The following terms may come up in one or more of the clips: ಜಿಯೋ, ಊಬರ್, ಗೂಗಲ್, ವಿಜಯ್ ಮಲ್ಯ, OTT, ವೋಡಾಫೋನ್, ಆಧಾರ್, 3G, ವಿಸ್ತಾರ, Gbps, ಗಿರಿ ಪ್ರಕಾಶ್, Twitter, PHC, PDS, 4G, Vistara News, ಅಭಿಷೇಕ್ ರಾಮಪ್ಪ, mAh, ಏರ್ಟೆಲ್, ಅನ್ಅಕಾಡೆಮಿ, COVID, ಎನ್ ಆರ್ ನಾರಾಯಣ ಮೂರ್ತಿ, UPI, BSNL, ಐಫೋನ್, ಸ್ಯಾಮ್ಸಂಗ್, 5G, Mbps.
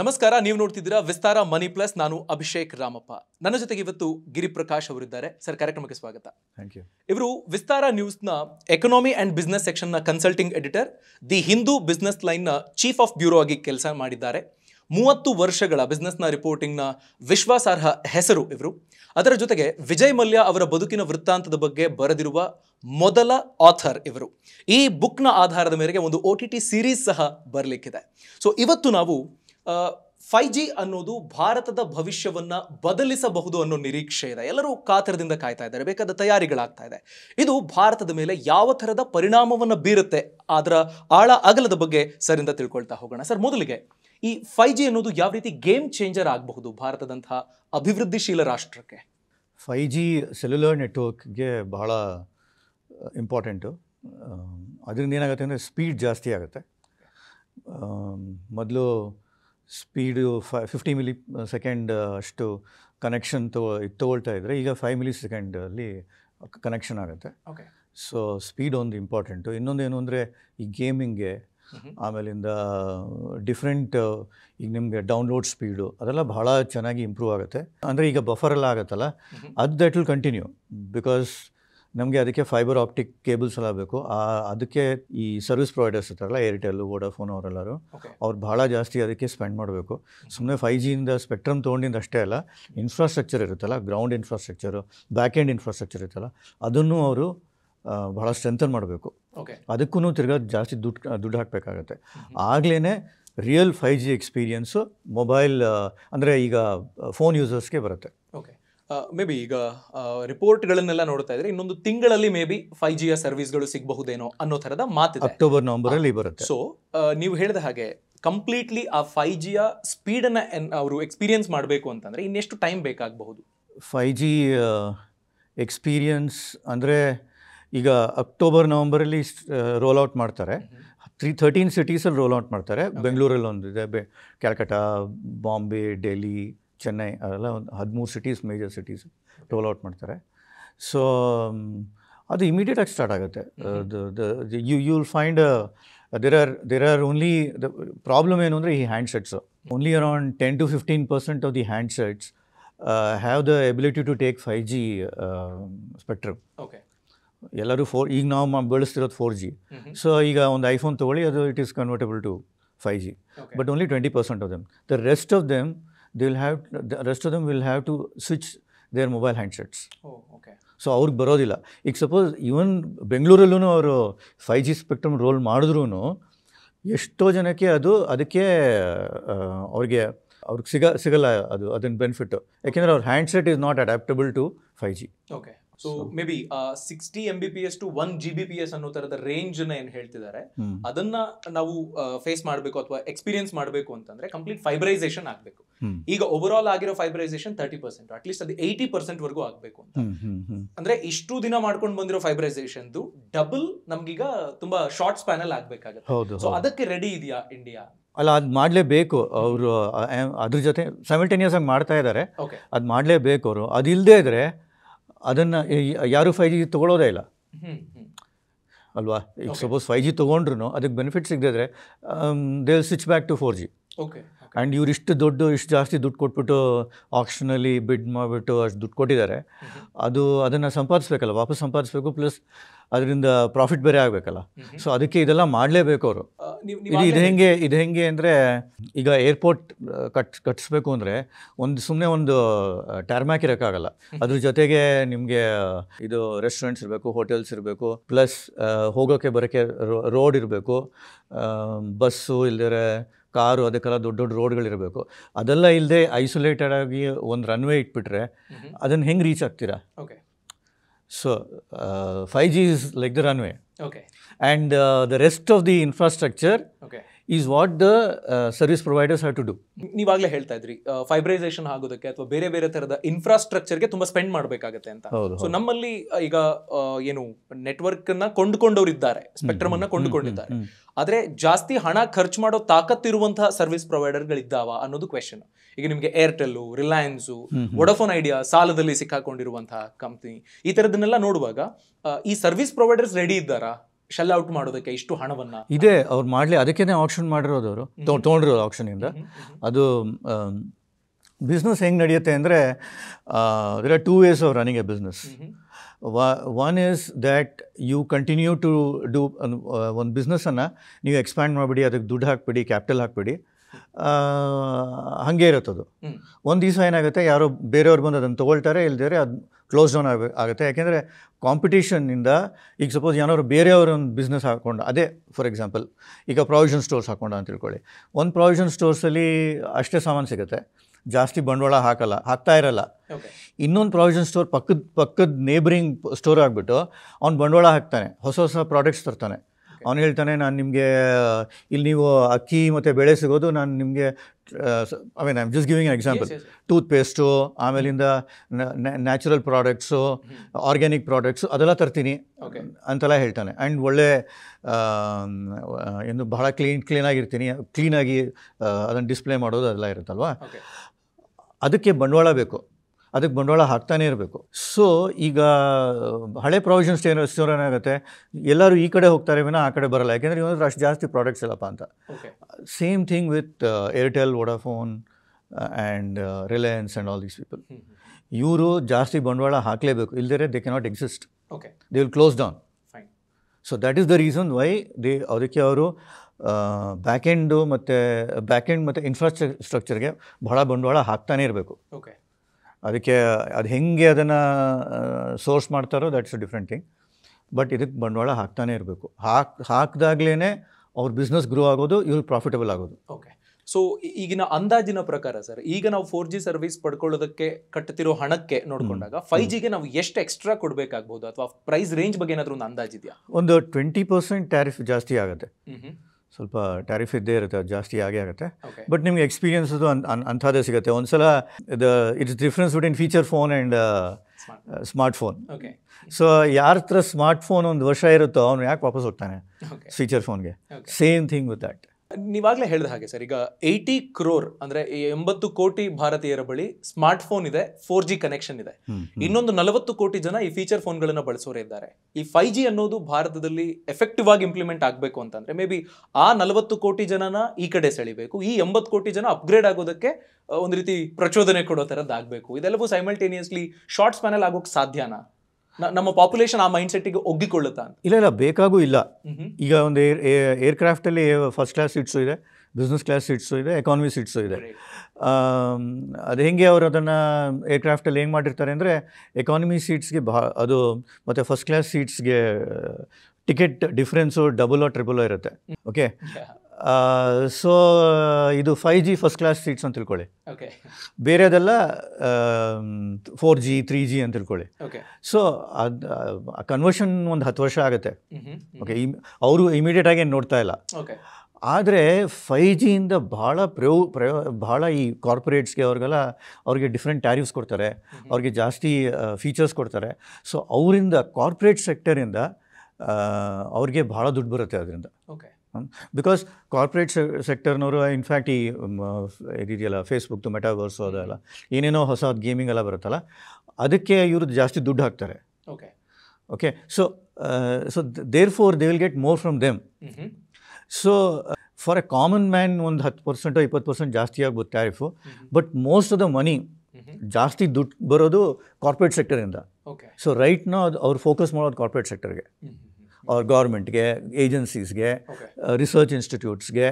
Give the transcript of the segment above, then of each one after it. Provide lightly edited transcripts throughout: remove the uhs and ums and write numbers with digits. ನಮಸ್ಕಾರ, ನೀವು ನೋಡ್ತಿದ್ದೀರಾ ವಿಸ್ತಾರ ಮನಿ ಪ್ಲಸ್. ನಾನು ಅಭಿಷೇಕ್ ರಾಮಪ್ಪ. ನನ್ನ ಜೊತೆಗೆ ಇವತ್ತು ಗಿರಿ ಪ್ರಕಾಶ್ ಅವರಿದ್ದಾರೆ. ಸರ್, ಕಾರ್ಯಕ್ರಮಕ್ಕೆ ಸ್ವಾಗತ. Thank you. ಇವರು ವಿಸ್ತಾರ ನ್ಯೂಸ್ನ ಎಕನಾಮಿ ಆ್ಯಂಡ್ ಬಿಸ್ನೆಸ್ ಸೆಕ್ಷನ್ನ consulting editor, the Hindu business ಲೈನ್ನ ಚೀಫ್ ಆಫ್ ಬ್ಯೂರೋ ಆಗಿ ಕೆಲಸ ಮಾಡಿದ್ದಾರೆ. 30 ವರ್ಷಗಳ ಬಿಸ್ನೆಸ್ನ ರಿಪೋರ್ಟಿಂಗ್ನ ವಿಶ್ವಾಸಾರ್ಹ ಹೆಸರು ಇವರು. ಅದರ ಜೊತೆಗೆ ವಿಜಯ್ ಮಲ್ಯ ಅವರ ಬದುಕಿನ ವೃತ್ತಾಂತದ ಬಗ್ಗೆ ಬರೆದಿರುವ ಮೊದಲ ಆಥರ್ ಇವರು. ಈ ಬುಕ್ನ ಆಧಾರದ ಮೇರೆಗೆ ಒಂದು OTT ಸೀರೀಸ್ ಸಹ ಬರಲಿಕ್ಕಿದೆ. ಸೊ ಇವತ್ತು ನಾವು 5G ಅನ್ನೋದು ಭಾರತದ ಭವಿಷ್ಯವನ್ನು ಬದಲಿಸಬಹುದು ಅನ್ನೋ ನಿರೀಕ್ಷೆ ಇದೆ. ಎಲ್ಲರೂ ಕಾತರದಿಂದ ಕಾಯ್ತಾ ಇದ್ದಾರೆ, ಬೇಕಾದ ತಯಾರಿಗಳಾಗ್ತಾ ಇದೆ. ಇದು ಭಾರತದ ಮೇಲೆ ಯಾವ ಥರದ ಪರಿಣಾಮವನ್ನು ಬೀರುತ್ತೆ, ಅದರ ಆಳ ಅಗಲದ ಬಗ್ಗೆ ಸರಿಂದ ತಿಳ್ಕೊಳ್ತಾ ಹೋಗೋಣ. ಸರ್, ಮೊದಲಿಗೆ ಈ 5G ಅನ್ನೋದು ಯಾವ ರೀತಿ ಗೇಮ್ ಚೇಂಜರ್ ಆಗಬಹುದು ಭಾರತದಂತಹ ಅಭಿವೃದ್ಧಿಶೀಲ ರಾಷ್ಟ್ರಕ್ಕೆ? 5G ಸೆಲ್ಯುಲರ್ ನೆಟ್ವರ್ಕ್ಗೆ ಬಹಳ ಇಂಪಾರ್ಟೆಂಟು. ಅದರಿಂದ ಏನಾಗುತ್ತೆ ಅಂದರೆ ಸ್ಪೀಡ್ ಜಾಸ್ತಿ ಆಗುತ್ತೆ. ಮೊದಲು ಸ್ಪೀಡು 50 ms ಅಷ್ಟು ಕನೆಕ್ಷನ್ ತಗೊಳ್ತಾ ಇದ್ದರೆ, ಈಗ 5 ms ಕನೆಕ್ಷನ್ ಆಗುತ್ತೆ. ಓಕೆ, ಸೊ ಸ್ಪೀಡ್ ಒಂದು ಇಂಪಾರ್ಟೆಂಟು. ಇನ್ನೊಂದೇನು ಅಂದರೆ ಈ ಗೇಮಿಂಗ್ಗೆ, ಆಮೇಲಿಂದ ಡಿಫ್ರೆಂಟ್ ಈಗ ನಿಮಗೆ ಡೌನ್ಲೋಡ್ ಸ್ಪೀಡು ಅದೆಲ್ಲ ಭಾಳ ಚೆನ್ನಾಗಿ ಇಂಪ್ರೂವ್ ಆಗುತ್ತೆ. ಅಂದರೆ ಈಗ ಬಫರೆಲ್ಲ ಆಗುತ್ತಲ್ಲ, ಅದು ದಟ್ ವಿಲ್ ಕಂಟಿನ್ಯೂ, ಬಿಕಾಸ್ ನಮಗೆ ಅದಕ್ಕೆ ಫೈಬರ್ ಆಪ್ಟಿಕ್ ಕೇಬಲ್ಸ್ ಎಲ್ಲ ಬೇಕು. ಅದಕ್ಕೆ ಈ ಸರ್ವಿಸ್ ಪ್ರೊವೈಡರ್ಸ್ ಇರ್ತಾರಲ್ಲ, ಏರ್ಟೆಲ್ಲು, ವೋಡಾಫೋನ್ ಅವರೆಲ್ಲರೂ ಅವ್ರು ಭಾಳ ಜಾಸ್ತಿ ಅದಕ್ಕೆ ಸ್ಪೆಂಡ್ ಮಾಡಬೇಕು. ಸುಮ್ಮನೆ 5Gಯಿಂದ ಸ್ಪೆಕ್ಟ್ರಮ್ ತೊಗೊಂಡಿಂದ ಅಷ್ಟೇ ಅಲ್ಲ, ಇನ್ಫ್ರಾಸ್ಟ್ರಕ್ಚರ್ ಇರುತ್ತಲ್ಲ, ground infrastructure, back end infrastructure ಇರುತ್ತಲ್ಲ, ಅದನ್ನು ಅವರು ಭಾಳ ಸ್ಟ್ರೆಂಥನ್ ಮಾಡಬೇಕು. ಅದಕ್ಕೂ ತಿರ್ಗಾ ಜಾಸ್ತಿ ದುಡ್ಡು ಹಾಕಬೇಕಾಗತ್ತೆ. ಆಗಲೇ ರಿಯಲ್ 5G ಎಕ್ಸ್ಪೀರಿಯನ್ಸು ಮೊಬೈಲ್ ಅಂದರೆ ಈಗ ಫೋನ್ ಯೂಸರ್ಸ್ಗೆ ಬರುತ್ತೆ. ಓಕೆ, ಮೇ ಬಿ ಈಗ ರಿಪೋರ್ಟ್ಗಳನ್ನೆಲ್ಲ ನೋಡ್ತಾ ಇದ್ರೆ ಇನ್ನೊಂದು ತಿಂಗಳಲ್ಲಿ ಮೇ ಬಿ 5Gಯ ಸರ್ವಿಸ್ಗಳು ಸಿಗಬಹುದೇನೋ ಅನ್ನೋ ಥರದ ಮಾತಿದೆ, ಅಕ್ಟೋಬರ್ ನವೆಂಬರಲ್ಲಿ ಬರುತ್ತೆ. ಸೊ ನೀವು ಹೇಳಿದ ಹಾಗೆ ಕಂಪ್ಲೀಟ್ಲಿ ಆ 5Gಯ ಸ್ಪೀಡನ್ನು ಅವರು ಎಕ್ಸ್ಪೀರಿಯನ್ಸ್ ಮಾಡಬೇಕು ಅಂತಂದರೆ ಇನ್ನೆಷ್ಟು ಟೈಮ್ ಬೇಕಾಗಬಹುದು? 5G ಎಕ್ಸ್ಪೀರಿಯನ್ಸ್ ಅಂದರೆ ಈಗ ಅಕ್ಟೋಬರ್ ನವೆಂಬರಲ್ಲಿ ರೋಲ್ ಔಟ್ ಮಾಡ್ತಾರೆ. 13 ಸಿಟೀಸಲ್ಲಿ ರೋಲ್ ಔಟ್ ಮಾಡ್ತಾರೆ. ಬೆಂಗಳೂರಲ್ಲಿ ಒಂದಿದೆ, ಕ್ಯಾಲ್ಕಟಾ, ಬಾಂಬೆ, ಡೆಲ್ಲಿ, ಚೆನ್ನೈ, ಅದೆಲ್ಲ ಒಂದು 13 cities, major cities roll out ಮಾಡ್ತಾರೆ. ಸೊ ಅದು ಇಮಿಡಿಯೇಟಾಗಿ ಸ್ಟಾರ್ಟ್ ಆಗುತ್ತೆ. You will find there are only the problem ಏನು ಅಂದರೆ ಈ handsets only around 10 to 15% of the handsets have the ability to take 5G spectrum. Okay, ಎಲ್ಲರೂ ಈಗ ನಾವು ಬಳಸ್ತಿರೋದು 4G. ಸೊ ಈಗ ಒಂದು ಐಫೋನ್ ತೊಗೊಳ್ಳಿ, ಅದು it is convertible to 5G, but only 20% of them. The rest of them the rest of them will have to switch their mobile handsets. Oh, okay. So ಅವ್ರಿಗೆ ಬರೋದಿಲ್ಲ. ಈಗ ಸಪೋಸ್ ಈವನ್ ಬೆಂಗಳೂರಲ್ಲೂ ಅವರು 5G spectrum roll ಮಾಡಿದ್ರೂ ಎಷ್ಟೋ ಜನಕ್ಕೆ ಅದಕ್ಕೆ ಅವ್ರಿಗೆ ಸಿಗಲ್ಲ ಅದು ಅದನ್ನ ಬೆನಿಫಿಟ್ಟು, ಯಾಕೆಂದರೆ ಅವ್ರ handset is not adaptable to 5G. Okay, so maybe 60 Mbps to 1 Gbps ಅನ್ನೋ ಥರದ ರೇಂಜನ್ನ ಏನು ಹೇಳ್ತಿದ್ದಾರೆ, ಅದನ್ನ ನಾವು ಫೇಸ್ ಮಾಡಬೇಕು ಅಥವಾ ಎಕ್ಸ್ಪೀರಿಯನ್ಸ್ ಮಾಡಬೇಕು ಅಂತಂದ್ರೆ ಕಂಪ್ಲೀಟ್ ಫೈಬರೈಸೇಷನ್ ಆಗಬೇಕು. ಈಗ ಓವರ್ ಆಲ್ ಆಗಿರೋ ಫೈಬರೈಸೇಷನ್ 30%, ಅಟ್ಲೀಸ್ಟ್ ಅದು 80% ವರೆಗೂ ಆಗಬೇಕು ಅಂತ. ಅಂದ್ರೆ ಇಷ್ಟು ದಿನ ಮಾಡ್ಕೊಂಡು ಬಂದಿರೋ ಫೈಬರೈಸೇಷನ್ ಡಬಲ್ ನಮ್ಗೀಗ ತುಂಬಾ ಶಾರ್ಟ್ ಸ್ಪ್ಯಾನ್ ಅಲ್ಲಿ ಆಗ್ಬೇಕಾಗುತ್ತೆ. ಸೊ ಅದಕ್ಕೆ ರೆಡಿ ಇದೆಯಾ ಇಂಡಿಯಾ? ಅಲ್ಲ, ಅದು ಮಾಡಲೇಬೇಕು ಅವರು. ಅದ್ರ ಜೊತೆ ಸೈಮಲ್ಟೇನಿಯಸ್ ಆಗಿ ಮಾಡ್ತಾ ಇದ್ದಾರೆ, ಅದು ಮಾಡಲೇಬೇಕು ಅವರು. ಅದಿಲ್ಲದೆ ಇದ್ರೆ ಅದನ್ನು ಯಾರೂ 5G ತೊಗೊಳ್ಳೋದೇ ಇಲ್ಲ ಅಲ್ವಾ? ಈಗ ಸಪೋಸ್ 5G ತೊಗೊಂಡ್ರು ಅದಕ್ಕೆ ಬೆನಿಫಿಟ್ ಸಿಗದಿದ್ರೆ they will switch back to 4G. Okay, and ಇವ್ರು ಇಷ್ಟು ಜಾಸ್ತಿ ದುಡ್ಡು ಕೊಟ್ಬಿಟ್ಟು ಆಕ್ಷನಲ್ಲಿ ಬಿಡ್ ಮಾಡಿಬಿಟ್ಟು ಅಷ್ಟು ದುಡ್ಡು ಕೊಟ್ಟಿದ್ದಾರೆ, ಅದನ್ನು ಸಂಪಾದಿಸ್ಬೇಕಲ್ಲ, ವಾಪಸ್ ಸಂಪಾದಿಸ್ಬೇಕು, ಪ್ಲಸ್ ಅದರಿಂದ ಪ್ರಾಫಿಟ್ ಬೇರೆ ಆಗಬೇಕಲ್ಲ. ಸೊ ಅದಕ್ಕೆ ಇದೆಲ್ಲ ಮಾಡಲೇಬೇಕು ಅವರು. ಇದು ಹೆಂಗೆ ಅಂದರೆ ಈಗ ಏರ್ಪೋರ್ಟ್ ಕಟ್ಟಿಸ್ಬೇಕು ಅಂದರೆ ಸುಮ್ಮನೆ ಒಂದು ಟ್ಯಾರ್ಮ್ಯಾಕ್ ಇರೋಕ್ಕಾಗಲ್ಲ. ಅದ್ರ ಜೊತೆಗೆ ನಿಮಗೆ ಇದು ರೆಸ್ಟೋರೆಂಟ್ಸ್ ಇರಬೇಕು, ಹೋಟೆಲ್ಸ್ ಇರಬೇಕು, ಪ್ಲಸ್ ಹೋಗೋಕ್ಕೆ ಬರೋಕ್ಕೆ ರೋಡ್ ಇರಬೇಕು, ಬಸ್ಸು ಇಲ್ಲದೇ ಕಾರು, ಅದಕ್ಕೆಲ್ಲ ದೊಡ್ಡ ದೊಡ್ಡ ರೋಡ್ಗಳಿರಬೇಕು. ಅದೆಲ್ಲ ಇಲ್ಲದೆ ಐಸೋಲೇಟೆಡ್ ಆಗಿ ಒಂದು ರನ್ವೇ ಇಟ್ಬಿಟ್ರೆ ಅದನ್ನು ಹೆಂಗೆ ರೀಚ್ ಆಗ್ತೀರಾ? Okay, so 5G is like the runway. Okay. And the rest of the infrastructure, okay, is what the service providers have to do. ನೀವಾಗಲೇ ಹೇಳ್ತಾ ಇದ್ರಿ ಫೈಬ್ರೈಸೇಷನ್ ಆಗೋದಕ್ಕೆ ಅಥವಾ ಬೇರೆ ಬೇರೆ ಥರದ ಇನ್ಫ್ರಾಸ್ಟ್ರಕ್ಚರ್ಗೆ ತುಂಬ ಸ್ಪೆಂಡ್ ಮಾಡಬೇಕಾಗತ್ತೆ ಅಂತ. ಸೊ ನಮ್ಮಲ್ಲಿ ಈಗ ಏನು ನೆಟ್ವರ್ಕನ್ನು ಕೊಂಡುಕೊಂಡವರಿದ್ದಾರೆ, ಸ್ಪೆಕ್ಟ್ರಮ್ ಅನ್ನು ಕೊಂಡುಕೊಂಡಿದ್ದಾರೆ, ಆದರೆ ಜಾಸ್ತಿ ಹಣ ಖರ್ಚು ಮಾಡೋ ತಾಕತ್ತಿರುವಂತಹ ಸರ್ವಿಸ್ ಪ್ರೊವೈಡರ್ಗಳಿದ್ದಾವ ಅನ್ನೋದು ಕ್ವೆಶನ್. ಈಗ ನಿಮಗೆ ಏರ್ಟೆಲ್ಲು, ರಿಲಯನ್ಸು, ವೊಡಾಫೋನ್ ಐಡಿಯಾ ಸಾಲದಲ್ಲಿ ಸಿಕ್ಕಾಕೊಂಡಿರುವಂತಹ ಕಂಪ್ನಿ, ಈ ಥರದನ್ನೆಲ್ಲ ನೋಡುವಾಗ ಈ ಸರ್ವಿಸ್ ಪ್ರೊವೈಡರ್ಸ್ ರೆಡಿ ಇದ್ದಾರಾ ಶೆಲ್ ಔಟ್ ಮಾಡೋದಕ್ಕೆ ಇಷ್ಟು ಹಣವನ್ನು ಇದೆ ಅವ್ರು ಮಾಡಲಿ, ಅದಕ್ಕೇನೆ ಆಕ್ಷನ್ ಮಾಡಿರೋದವರು ತೊಗೊಂಡಿರೋದು ಆಕ್ಷನಿಂದ. ಅದು ಬಿಸ್ನೆಸ್ ಹೆಂಗೆ ನಡೆಯುತ್ತೆ ಅಂದರೆ, there are two ways of running a business. One is that you continue to do, ಒಂದು ಬಿಸ್ನೆಸ್ಸನ್ನು ನೀವು ಎಕ್ಸ್ಪ್ಯಾಂಡ್ ಮಾಡಿಬಿಡಿ, ಅದಕ್ಕೆ ದುಡ್ಡು ಹಾಕ್ಬಿಡಿ, ಕ್ಯಾಪಿಟಲ್ ಹಾಕ್ಬಿಡಿ, ಹಾಗೆ ಇರುತ್ತದು. ಒಂದು ದಿವಸ ಏನಾಗುತ್ತೆ, ಯಾರೋ ಬೇರೆಯವ್ರು ಬಂದು ಅದನ್ನು ತೊಗೊಳ್ತಾರೆ, ಇಲ್ದಿದ್ರೆ ಅದು ಕ್ಲೋಸ್ ಡೌನ್ ಆಗುತ್ತೆ. ಯಾಕೆಂದರೆ ಕಾಂಪಿಟೇಷನ್ನಿಂದ ಈಗ ಸಪೋಸ್ ಏನಾದ್ರು ಬೇರೆಯವ್ರೊಂದು ಬಿಸ್ನೆಸ್ ಹಾಕ್ಕೊಂಡು, ಅದೇ ಫಾರ್ ಎಕ್ಸಾಂಪಲ್ ಈಗ ಪ್ರಾವಿಷನ್ ಸ್ಟೋರ್ಸ್ ಹಾಕ್ಕೊಂಡು ಅಂತ ತಿಳ್ಕೊಳ್ಳಿ. ಒಂದು ಪ್ರಾವಿಷನ್ ಸ್ಟೋರ್ಸಲ್ಲಿ ಅಷ್ಟೇ ಸಾಮಾನು ಸಿಗುತ್ತೆ, ಜಾಸ್ತಿ ಬಂಡವಾಳ ಹಾಕ್ತಾ ಇರಲ್ಲ. ಇನ್ನೊಂದು ಪ್ರಾವಿಷನ್ ಸ್ಟೋರ್ ಪಕ್ಕದ ನೇಬರಿಂಗ್ ಸ್ಟೋರ್ ಆಗಿಬಿಟ್ಟು ಅವ್ನು ಬಂಡವಾಳ ಹಾಕ್ತಾನೆ, ಹೊಸ ಹೊಸ ಪ್ರಾಡಕ್ಟ್ಸ್ ತರ್ತಾನೆ. ಅವನು ಹೇಳ್ತಾನೆ, ನಾನು ನಿಮಗೆ ಇಲ್ಲಿ ನೀವು ಅಕ್ಕಿ ಮತ್ತು ಬೆಳೆ ಸಿಗೋದು, ನಾನು ನಿಮಗೆ I mean I am just giving an example, toothpaste, ಆಮೇಲಿಂದ ನ್ಯಾಚುರಲ್ ಪ್ರಾಡಕ್ಟ್ಸು, ಆರ್ಗ್ಯಾನಿಕ್ ಪ್ರಾಡಕ್ಟ್ಸು ಅದೆಲ್ಲ ತರ್ತೀನಿ ಅಂತೆಲ್ಲ ಹೇಳ್ತಾನೆ. ಆ್ಯಂಡ್ ಒಳ್ಳೆ ಏನು ಬಹಳ ಕ್ಲೀನಾಗಿರ್ತೀನಿ, ಕ್ಲೀನಾಗಿ ಅದನ್ನು ಡಿಸ್ಪ್ಲೇ ಮಾಡೋದು ಅದೆಲ್ಲ ಇರುತ್ತಲ್ವ. ಅದಕ್ಕೆ ಬಂಡವಾಳ ಬೇಕು, ಅದಕ್ಕೆ ಬಂಡವಾಳ ಹಾಕ್ತಾನೇ ಇರಬೇಕು. ಸೊ ಈಗ ಹಳೆ ಪ್ರಾವಿಷನ್ ಸ್ಟೋರ್ ಏನಾಗುತ್ತೆ, ಎಲ್ಲರೂ ಈ ಕಡೆ ಹೋಗ್ತಾರೆ ವಿನ ಆ ಕಡೆ ಬರಲ್ಲ, ಯಾಕೆಂದರೆ ಇವತ್ತು ಅಷ್ಟು ಜಾಸ್ತಿ ಪ್ರಾಡಕ್ಟ್ಸ್ ಇಲ್ಲಪ್ಪ ಅಂತ. Same thing with ಏರ್ಟೆಲ್, Vodafone and Reliance and all these people. ಇವರು ಜಾಸ್ತಿ ಬಂಡವಾಳ ಹಾಕಲೇಬೇಕು, ಇಲ್ದರೆ they cannot exist, they will close down. So that is the reason why they, ಅದಕ್ಕೆ ಅವರು ಬ್ಯಾಕೆಂಡ್ ಮತ್ತು ಇನ್ಫ್ರಾಸ್ಟ್ರಕ್ಚರ್ಗೆ ಬಹಳ ಬಂಡವಾಳ ಹಾಕ್ತಾನೇ ಇರಬೇಕು. ಅದಕ್ಕೆ ಅದು ಹೆಂಗೆ ಅದನ್ನು ಸೋರ್ಸ್ ಮಾಡ್ತಾರೋ that's a different thing, but ಇದಕ್ಕೆ ಬಂಡವಾಳ ಹಾಕ್ತಾನೆ ಇರಬೇಕು. ಹಾಕಿದಾಗ್ಲೇ ಅವ್ರ ಬಿಸ್ನೆಸ್ ಗ್ರೋ ಆಗೋದು, ಇವ್ರು ಪ್ರಾಫಿಟಬಲ್ ಆಗೋದು. ಓಕೆ, ಸೊ ಈಗಿನ ಅಂದಾಜಿನ ಪ್ರಕಾರ ಸರ್, ಈಗ ನಾವು 4G ಸರ್ವಿಸ್ ಪಡ್ಕೊಳ್ಳೋದಕ್ಕೆ ಕಟ್ಟುತ್ತಿರೋ ಹಣಕ್ಕೆ ನೋಡಿಕೊಂಡಾಗ 5Gಗೆ ನಾವು ಎಷ್ಟು ಎಕ್ಸ್ಟ್ರಾ ಕೊಡಬೇಕಾಗ್ಬೋದು, ಅಥವಾ ಪ್ರೈಸ್ ರೇಂಜ್ ಬಗ್ಗೆ ಏನಾದರೂ ಒಂದು ಅಂದಾಜಿದೆಯಾ? ಒಂದು 20% ಟ್ಯಾರಿಫ್ ಜಾಸ್ತಿ ಆಗುತ್ತೆ, ಸ್ವಲ್ಪ ಟ್ಯಾರಿಫ್ ಇದ್ದೇ ಇರುತ್ತೆ, ಅದು ಜಾಸ್ತಿ ಆಗೇ ಆಗುತ್ತೆ. ಬಟ್ ನಿಮಗೆ ಎಕ್ಸ್ಪೀರಿಯನ್ಸ್ ಅದು ಅಂಥದ್ದೇ ಸಿಗುತ್ತೆ. ಒಂದು ಸಲ it's difference between feature phone and smartphone. So ಯಾರ ಹತ್ರ ಸ್ಮಾರ್ಟ್ಫೋನ್ ಒಂದು ವರ್ಷ ಇರುತ್ತೋ ಅವನು ಯಾಕೆ ವಾಪಸ್ ಹೋಗ್ತಾನೆ ಫೀಚರ್ ಫೋನ್ಗೆ? Same thing with that. ನೀವಾಗಲೇ ಹೇಳಿದ ಹಾಗೆ ಸರ್, ಈಗ 80 crore ಅಂದರೆ 80 ಕೋಟಿ ಭಾರತೀಯರ ಬಳಿ ಸ್ಮಾರ್ಟ್ಫೋನ್ ಇದೆ, 4G ಕನೆಕ್ಷನ್ ಇದೆ. ಇನ್ನೊಂದು 40 ಕೋಟಿ ಜನ ಈ ಫೀಚರ್ ಫೋನ್ಗಳನ್ನು ಬಳಸೋರೇ ಇದ್ದಾರೆ. ಈ 5G ಅನ್ನೋದು ಭಾರತದಲ್ಲಿ ಎಫೆಕ್ಟಿವ್ ಆಗಿ ಇಂಪ್ಲಿಮೆಂಟ್ ಆಗಬೇಕು ಅಂತಂದರೆ ಮೇ ಬಿ ಆ 40 ಕೋಟಿ ಜನನ ಈ ಕಡೆ ಸೆಳಿಬೇಕು, ಈ 80 ಕೋಟಿ ಜನ ಅಪ್ಗ್ರೇಡ್ ಆಗೋದಕ್ಕೆ ಒಂದು ರೀತಿ ಪ್ರಚೋದನೆ ಕೊಡೋ ಥರದ್ದಾಗಬೇಕು. ಇದೆಲ್ಲವೂ ಸೈಮಲ್ಟೇನಿಯಸ್ಲಿ ಶಾರ್ಟ್ ಸ್ಪ್ಯಾನಲ್ಲಿ ಆಗೋಕ್ಕೆ ಸಾಧ್ಯನಾ? ನಮ್ಮ ಪಾಪ್ಯುಲೇಷನ್ ಆ ಮೈಂಡ್ ಸೆಟ್ಟಿಗೆ ಒಗ್ಗಿಕೊಳ್ಳುತ್ತಾ? ಇಲ್ಲ, ಬೇಕಾಗೂ ಇಲ್ಲ. ಈಗ ಒಂದು ಏರ್ಕ್ರಾಫ್ಟಲ್ಲಿ ಫಸ್ಟ್ ಕ್ಲಾಸ್ ಸೀಟ್ಸು ಇದೆ, ಬಿಸ್ನೆಸ್ ಕ್ಲಾಸ್ ಸೀಟ್ಸು ಇದೆ, ಎಕಾನಮಿ ಸೀಟ್ಸು ಇದೆ. ಅದು ಹೆಂಗೆ ಅವರು ಅದನ್ನು ಏರ್ಕ್ರಾಫ್ಟಲ್ಲಿ ಹೆಂಗೆ ಮಾಡಿರ್ತಾರೆ ಅಂದರೆ, ಎಕಾನಮಿ ಸೀಟ್ಸ್ಗೆ ಅದು ಮತ್ತು ಫಸ್ಟ್ ಕ್ಲಾಸ್ ಸೀಟ್ಸ್ಗೆ ಟಿಕೆಟ್ ಡಿಫ್ರೆನ್ಸು ಡಬಲ್ ಇರುತ್ತೆ. ಓಕೆ, ಸೊ ಇದು 5G ಫಸ್ಟ್ ಕ್ಲಾಸ್ ಸೀಟ್ಸ್ ಅಂತ ತಿಳ್ಕೊಳ್ಳಿ, ಬೇರೆದೆಲ್ಲ 4G 3G ಅಂತ ತಿಳ್ಕೊಳ್ಳಿ. ಸೊ ಅದು ಕನ್ವರ್ಷನ್ ಒಂದು 10 ವರ್ಷ ಆಗುತ್ತೆ. ಓಕೆ, ಅವರು ಇಮಿಡಿಯೇಟಾಗಿ ಏನು ನೋಡ್ತಾ ಇಲ್ಲ. ಆದರೆ 5Gಯಿಂದ ಭಾಳ ಭಾಳ ಈ ಕಾರ್ಪೊರೇಟ್ಸ್ಗೆ ಅವ್ರಿಗೆ ಡಿಫ್ರೆಂಟ್ ಟ್ಯಾರಿಫ್ಸ್ ಕೊಡ್ತಾರೆ, ಅವ್ರಿಗೆ ಜಾಸ್ತಿ ಫೀಚರ್ಸ್ ಕೊಡ್ತಾರೆ. ಸೊ ಅವರಿಂದ ಕಾರ್ಪೊರೇಟ್ ಸೆಕ್ಟರಿಂದ ಅವ್ರಿಗೆ ಭಾಳ ದುಡ್ಡು ಬರುತ್ತೆ ಅದರಿಂದ. ಬಿಕಾಸ್ ಕಾರ್ಪೊರೇಟ್ ಸೆಕ್ಟರ್ನವರು ಇನ್ಫ್ಯಾಕ್ಟ್ ಈ ಇದೆಯಲ್ಲ ಫೇಸ್ಬುಕ್ದು, ಮೆಟಾವರ್ಸು, ಅದೆಲ್ಲ ಏನೇನೋ ಹೊಸ ಗೇಮಿಂಗ್ ಎಲ್ಲ ಬರುತ್ತಲ್ಲ, ಅದಕ್ಕೆ ಇವರು ಜಾಸ್ತಿ ದುಡ್ಡು ಹಾಕ್ತಾರೆ. Okay, so therefore they will get more from them. So for a common man ಒಂದು 10% 20% ಜಾಸ್ತಿ ಆಗ್ಬೋದು tariff, but most of the money, ಜಾಸ್ತಿ ದುಡ್ಡು ಬರೋದು ಕಾರ್ಪೊರೇಟ್ ಸೆಕ್ಟರಿಂದ. ಸೊ ರೈಟ್ ನೌ ಅವ್ರು ಫೋಕಸ್ ಮಾಡೋದು ಕಾರ್ಪೊರೇಟ್ ಸೆಕ್ಟರ್ಗೆ, ಅವ್ರ ಗೌರ್ಮೆಂಟ್ಗೆ, ಏಜೆನ್ಸೀಸ್ಗೆ, ರಿಸರ್ಚ್ ಇನ್ಸ್ಟಿಟ್ಯೂಟ್ಸ್ಗೆ,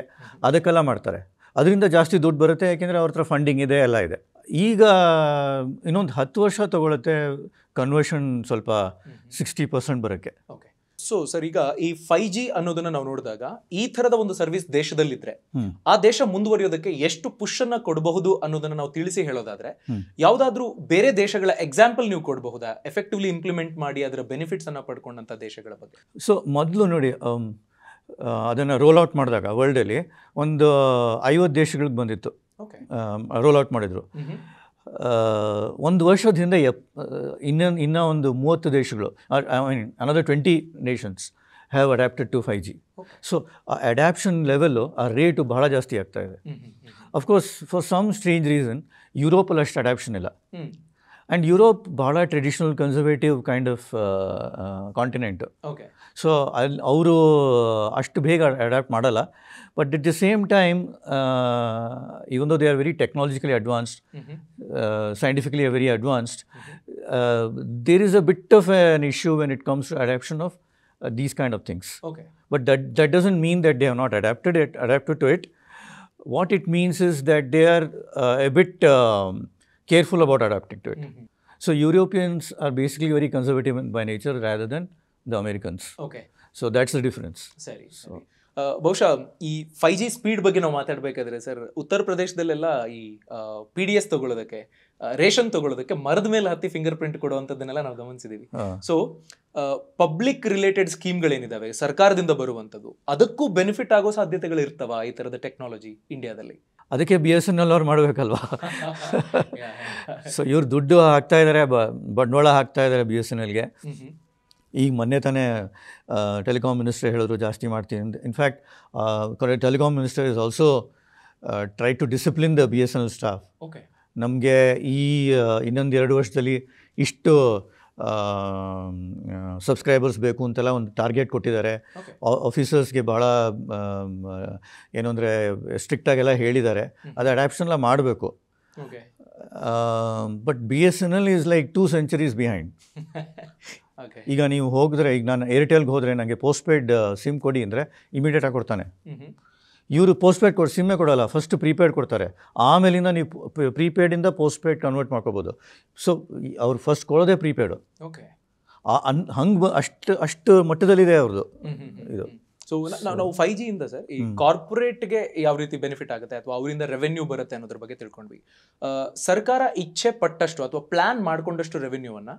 ಅದಕ್ಕೆಲ್ಲ ಮಾಡ್ತಾರೆ. ಅದರಿಂದ ಜಾಸ್ತಿ ದುಡ್ಡು ಬರುತ್ತೆ, ಯಾಕೆಂದರೆ ಅವ್ರ ಹತ್ರ ಫಂಡಿಂಗ್ ಇದೆ, ಎಲ್ಲ ಇದೆ. ಈಗ ಇನ್ನೊಂದು 10 ವರ್ಷ ತೊಗೊಳುತ್ತೆ ಕನ್ವರ್ಷನ್ ಸ್ವಲ್ಪ 60% ಬರೋಕ್ಕೆ. ಓಕೆ, ಸೊ ಸರ್, ಈಗ ಈ 5G ಅನ್ನೋದನ್ನ ನಾವು ನೋಡಿದಾಗ ಈ ಥರದ ಒಂದು ಸರ್ವಿಸ್ ದೇಶದಲ್ಲಿದ್ದರೆ ಆ ದೇಶ ಮುಂದುವರಿಯೋದಕ್ಕೆ ಎಷ್ಟು ಪುಷನ್ನು ಕೊಡಬಹುದು ಅನ್ನೋದನ್ನ ನಾವು ತಿಳಿಸಿ ಹೇಳೋದಾದ್ರೆ, ಯಾವುದಾದ್ರೂ ಬೇರೆ ದೇಶಗಳ ಎಕ್ಸಾಂಪಲ್ ನೀವು ಕೊಡಬಹುದಾ, ಎಫೆಕ್ಟಿವ್ಲಿ ಇಂಪ್ಲಿಮೆಂಟ್ ಮಾಡಿ ಅದರ ಬೆನಿಫಿಟ್ಸನ್ನು ಪಡ್ಕೊಂಡಂಥ ದೇಶಗಳ ಬಗ್ಗೆ? ಸೊ ಮೊದಲು ನೋಡಿ, ಅದನ್ನು ರೋಲ್ ಔಟ್ ಮಾಡಿದಾಗ ವರ್ಲ್ಡಲ್ಲಿ ಒಂದು 50 ದೇಶಗಳಿಗೆ ಬಂದಿತ್ತು, ರೋಲ್ ಔಟ್ ಮಾಡಿದರು. ಒಂದು ವರ್ಷದ ಹಿಂದೆ ಇನ್ನೂ ಒಂದು 30 ದೇಶಗಳು, I mean another 20 nations have adapted to 5G. So ಆ ಅಡ್ಯಾಪ್ಷನ್ ಲೆವೆಲ್ಲು, ಆ ರೇಟು ಬಹಳ ಜಾಸ್ತಿ ಆಗ್ತಾ ಇದೆ. Of course for some strange reason ಯುರೋಪಲ್ಲಿ ಅಷ್ಟು ಅಡ್ಯಾಪ್ಷನ್ ಇಲ್ಲ, And Europe, bada traditional conservative kind of continent. Okay. So, avru ashtu bhega adapt madala. But at the same time, even though they are very technologically advanced, scientifically very advanced, there is a bit of an issue when it comes to adaptation of these kind of things. Okay. But that doesn't mean that they have not adapted to it. What it means is that they are a bit careful about adapting to it. So Europeans are basically very conservative by nature rather than the Americans. Okay. So that's the difference. Sorry. So ಬಹುಶಃ ಈ 5G speed ಬಗ್ಗೆ ನಾವು ಮಾತಾಡಬೇಕಾದ್ರೆ sir ಉತ್ತರ ಪ್ರದೇಶದಲ್ಲೆಲ್ಲಾ ಈ PDS ತಗೊಳ್ಳೋದಕ್ಕೆ ration ತಗೊಳ್ಳೋದಕ್ಕೆ ಮರದ ಮೇಲೆ ಹತ್ತಿ ಫಿಂಗರ್ ಪ್ರಿಂಟ್ ಕೊಡುವಂತದ್ದನ್ನೆಲ್ಲ ನಾವು ಗಮನಿಸಿದೀವಿ. ಸೊ ಪಬ್ಲಿಕ್ ರಿಲೇಟೆಡ್ ಸ್ಕೀಮ್ಗಳೇನಿದಾವೆ ಸರ್ಕಾರದಿಂದ ಬರುವಂಥದ್ದು ಅದಕ್ಕೂ ಬೆನಿಫಿಟ್ ಆಗೋ ಸಾಧ್ಯತೆಗಳು ಇರ್ತವಾ ಈ ತರದ ಟೆಕ್ನಾಲಜಿ ಇಂಡಿಯಾದಲ್ಲಿ? ಅದಕ್ಕೆ BSNL ಅವ್ರು ಮಾಡಬೇಕಲ್ವಾ? ಸೊ ಇವ್ರು ದುಡ್ಡು ಹಾಕ್ತಾ ಇದ್ದಾರೆ, ಬಂಡವಾಳ ಹಾಕ್ತಾ ಇದ್ದಾರೆ BSNLಗೆ. ಈಗ ಮೊನ್ನೆ ತಾನೇ ಟೆಲಿಕಾಂ ಮಿನಿಸ್ಟರ್ ಹೇಳಿದ್ರು ಜಾಸ್ತಿ ಮಾಡ್ತೀನಿ ಅಂತ. In fact telecom minister is also try to discipline the BSNL staff. Okay, ನಮಗೆ ಈ ಇನ್ನೊಂದು 2 ವರ್ಷದಲ್ಲಿ ಇಷ್ಟು ಸಬ್ಸ್ಕ್ರೈಬರ್ಸ್ ಬೇಕು ಅಂತೆಲ್ಲ ಒಂದು ಟಾರ್ಗೆಟ್ ಕೊಟ್ಟಿದ್ದಾರೆ. ಆಫೀಸರ್ಸ್ಗೆ ಭಾಳ ಏನು ಅಂದರೆ ಸ್ಟ್ರಿಕ್ಟಾಗೆಲ್ಲ ಹೇಳಿದ್ದಾರೆ. ಅದು ಅಡ್ಯಾಪ್ಷನ್ಲ್ಲ ಮಾಡಬೇಕು. But BSNL is like 2 centuries behind. ಈಗ ನೀವು ಹೋಗಿದ್ರೆ, ಈಗ ನಾನು ಏರ್ಟೆಲ್ಗೆ ಹೋದರೆ ನನಗೆ ಪೋಸ್ಟ್ಪೇಯ್ಡ್ ಸಿಮ್ ಕೊಡಿ ಅಂದರೆ ಇಮಿಡಿಯೇಟಾಗಿ ಕೊಡ್ತಾನೆ. ಇವರು ಪೋಸ್ಟ್ಪೇಯ್ಡ್ ಸಿಮ್ಮೇ ಕೊಡೋಲ್ಲ, ಫಸ್ಟ್ ಪ್ರೀಪೇಯ್ಡ್ ಕೊಡ್ತಾರೆ. ಆಮೇಲಿಂದ ನೀವು ಪ್ರೀಪೇಯ್ಡಿಂದ ಪೋಸ್ಟ್ಪೇಯ್ಡ್ ಕನ್ವರ್ಟ್ ಮಾಡ್ಕೋಬೋದು. ಸೊ ಅವ್ರು ಫಸ್ಟ್ ಕೊಡೋದೇ ಪ್ರೀಪೇಯ್ಡು. ಓಕೆ, ಹಂಗೆ ಅಷ್ಟು ಮಟ್ಟದಲ್ಲಿದೆ ಅವ್ರದ್ದು ಇದು. ಸೊ ನಾವು 5Gಯಿಂದ ಸರ್ ಈ ಕಾರ್ಪೊರೇಟ್ಗೆ ಯಾವ ರೀತಿ ಬೆನಿಫಿಟ್ ಆಗುತ್ತೆ ಅಥವಾ ಅವರಿಂದ ರೆವೆನ್ಯೂ ಬರುತ್ತೆ ಅನ್ನೋದ್ರ ಬಗ್ಗೆ ತಿಳ್ಕೊಂಡ್ವಿ. ಸರ್ಕಾರ ಇಚ್ಛೆ ಪಟ್ಟಷ್ಟು ಅಥವಾ ಪ್ಲಾನ್ ಮಾಡ್ಕೊಂಡಷ್ಟು ರೆವೆನ್ಯೂವನ್ನು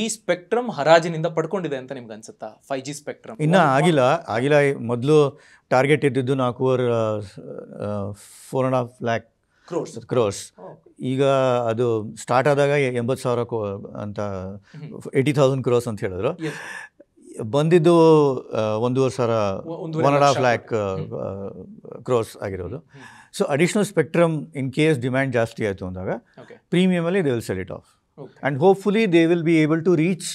ಈ ಸ್ಪೆಕ್ಟ್ರಮ್ ಹರಾಜಿನಿಂದ ಪಡ್ಕೊಂಡಿದೆ ಅಂತ ನಿಮ್ಗೆ ಅನ್ಸುತ್ತಾ? 5G ಸ್ಪೆಕ್ಟ್ರಮ್ ಇನ್ನೂ ಆಗಿಲ್ಲ. ಮೊದಲು ಟಾರ್ಗೆಟ್ ಇದ್ದಿದ್ದು 4.5 lakh crores. ಈಗ ಅದು ಸ್ಟಾರ್ಟ್ ಆದಾಗ 80,000 ಅಂತ 80,000 crores ಅಂತ ಹೇಳಿದ್ರು. ಬಂದಿದ್ದು 1.5 lakh crores ಆಗಿರೋದು. So additional spectrum in case demand ಜಾಸ್ತಿ ಆಯಿತು ಅಂದಾಗ ಪ್ರೀಮಿಯಮಲ್ಲಿ they will sell it off and hopefully they will be able to reach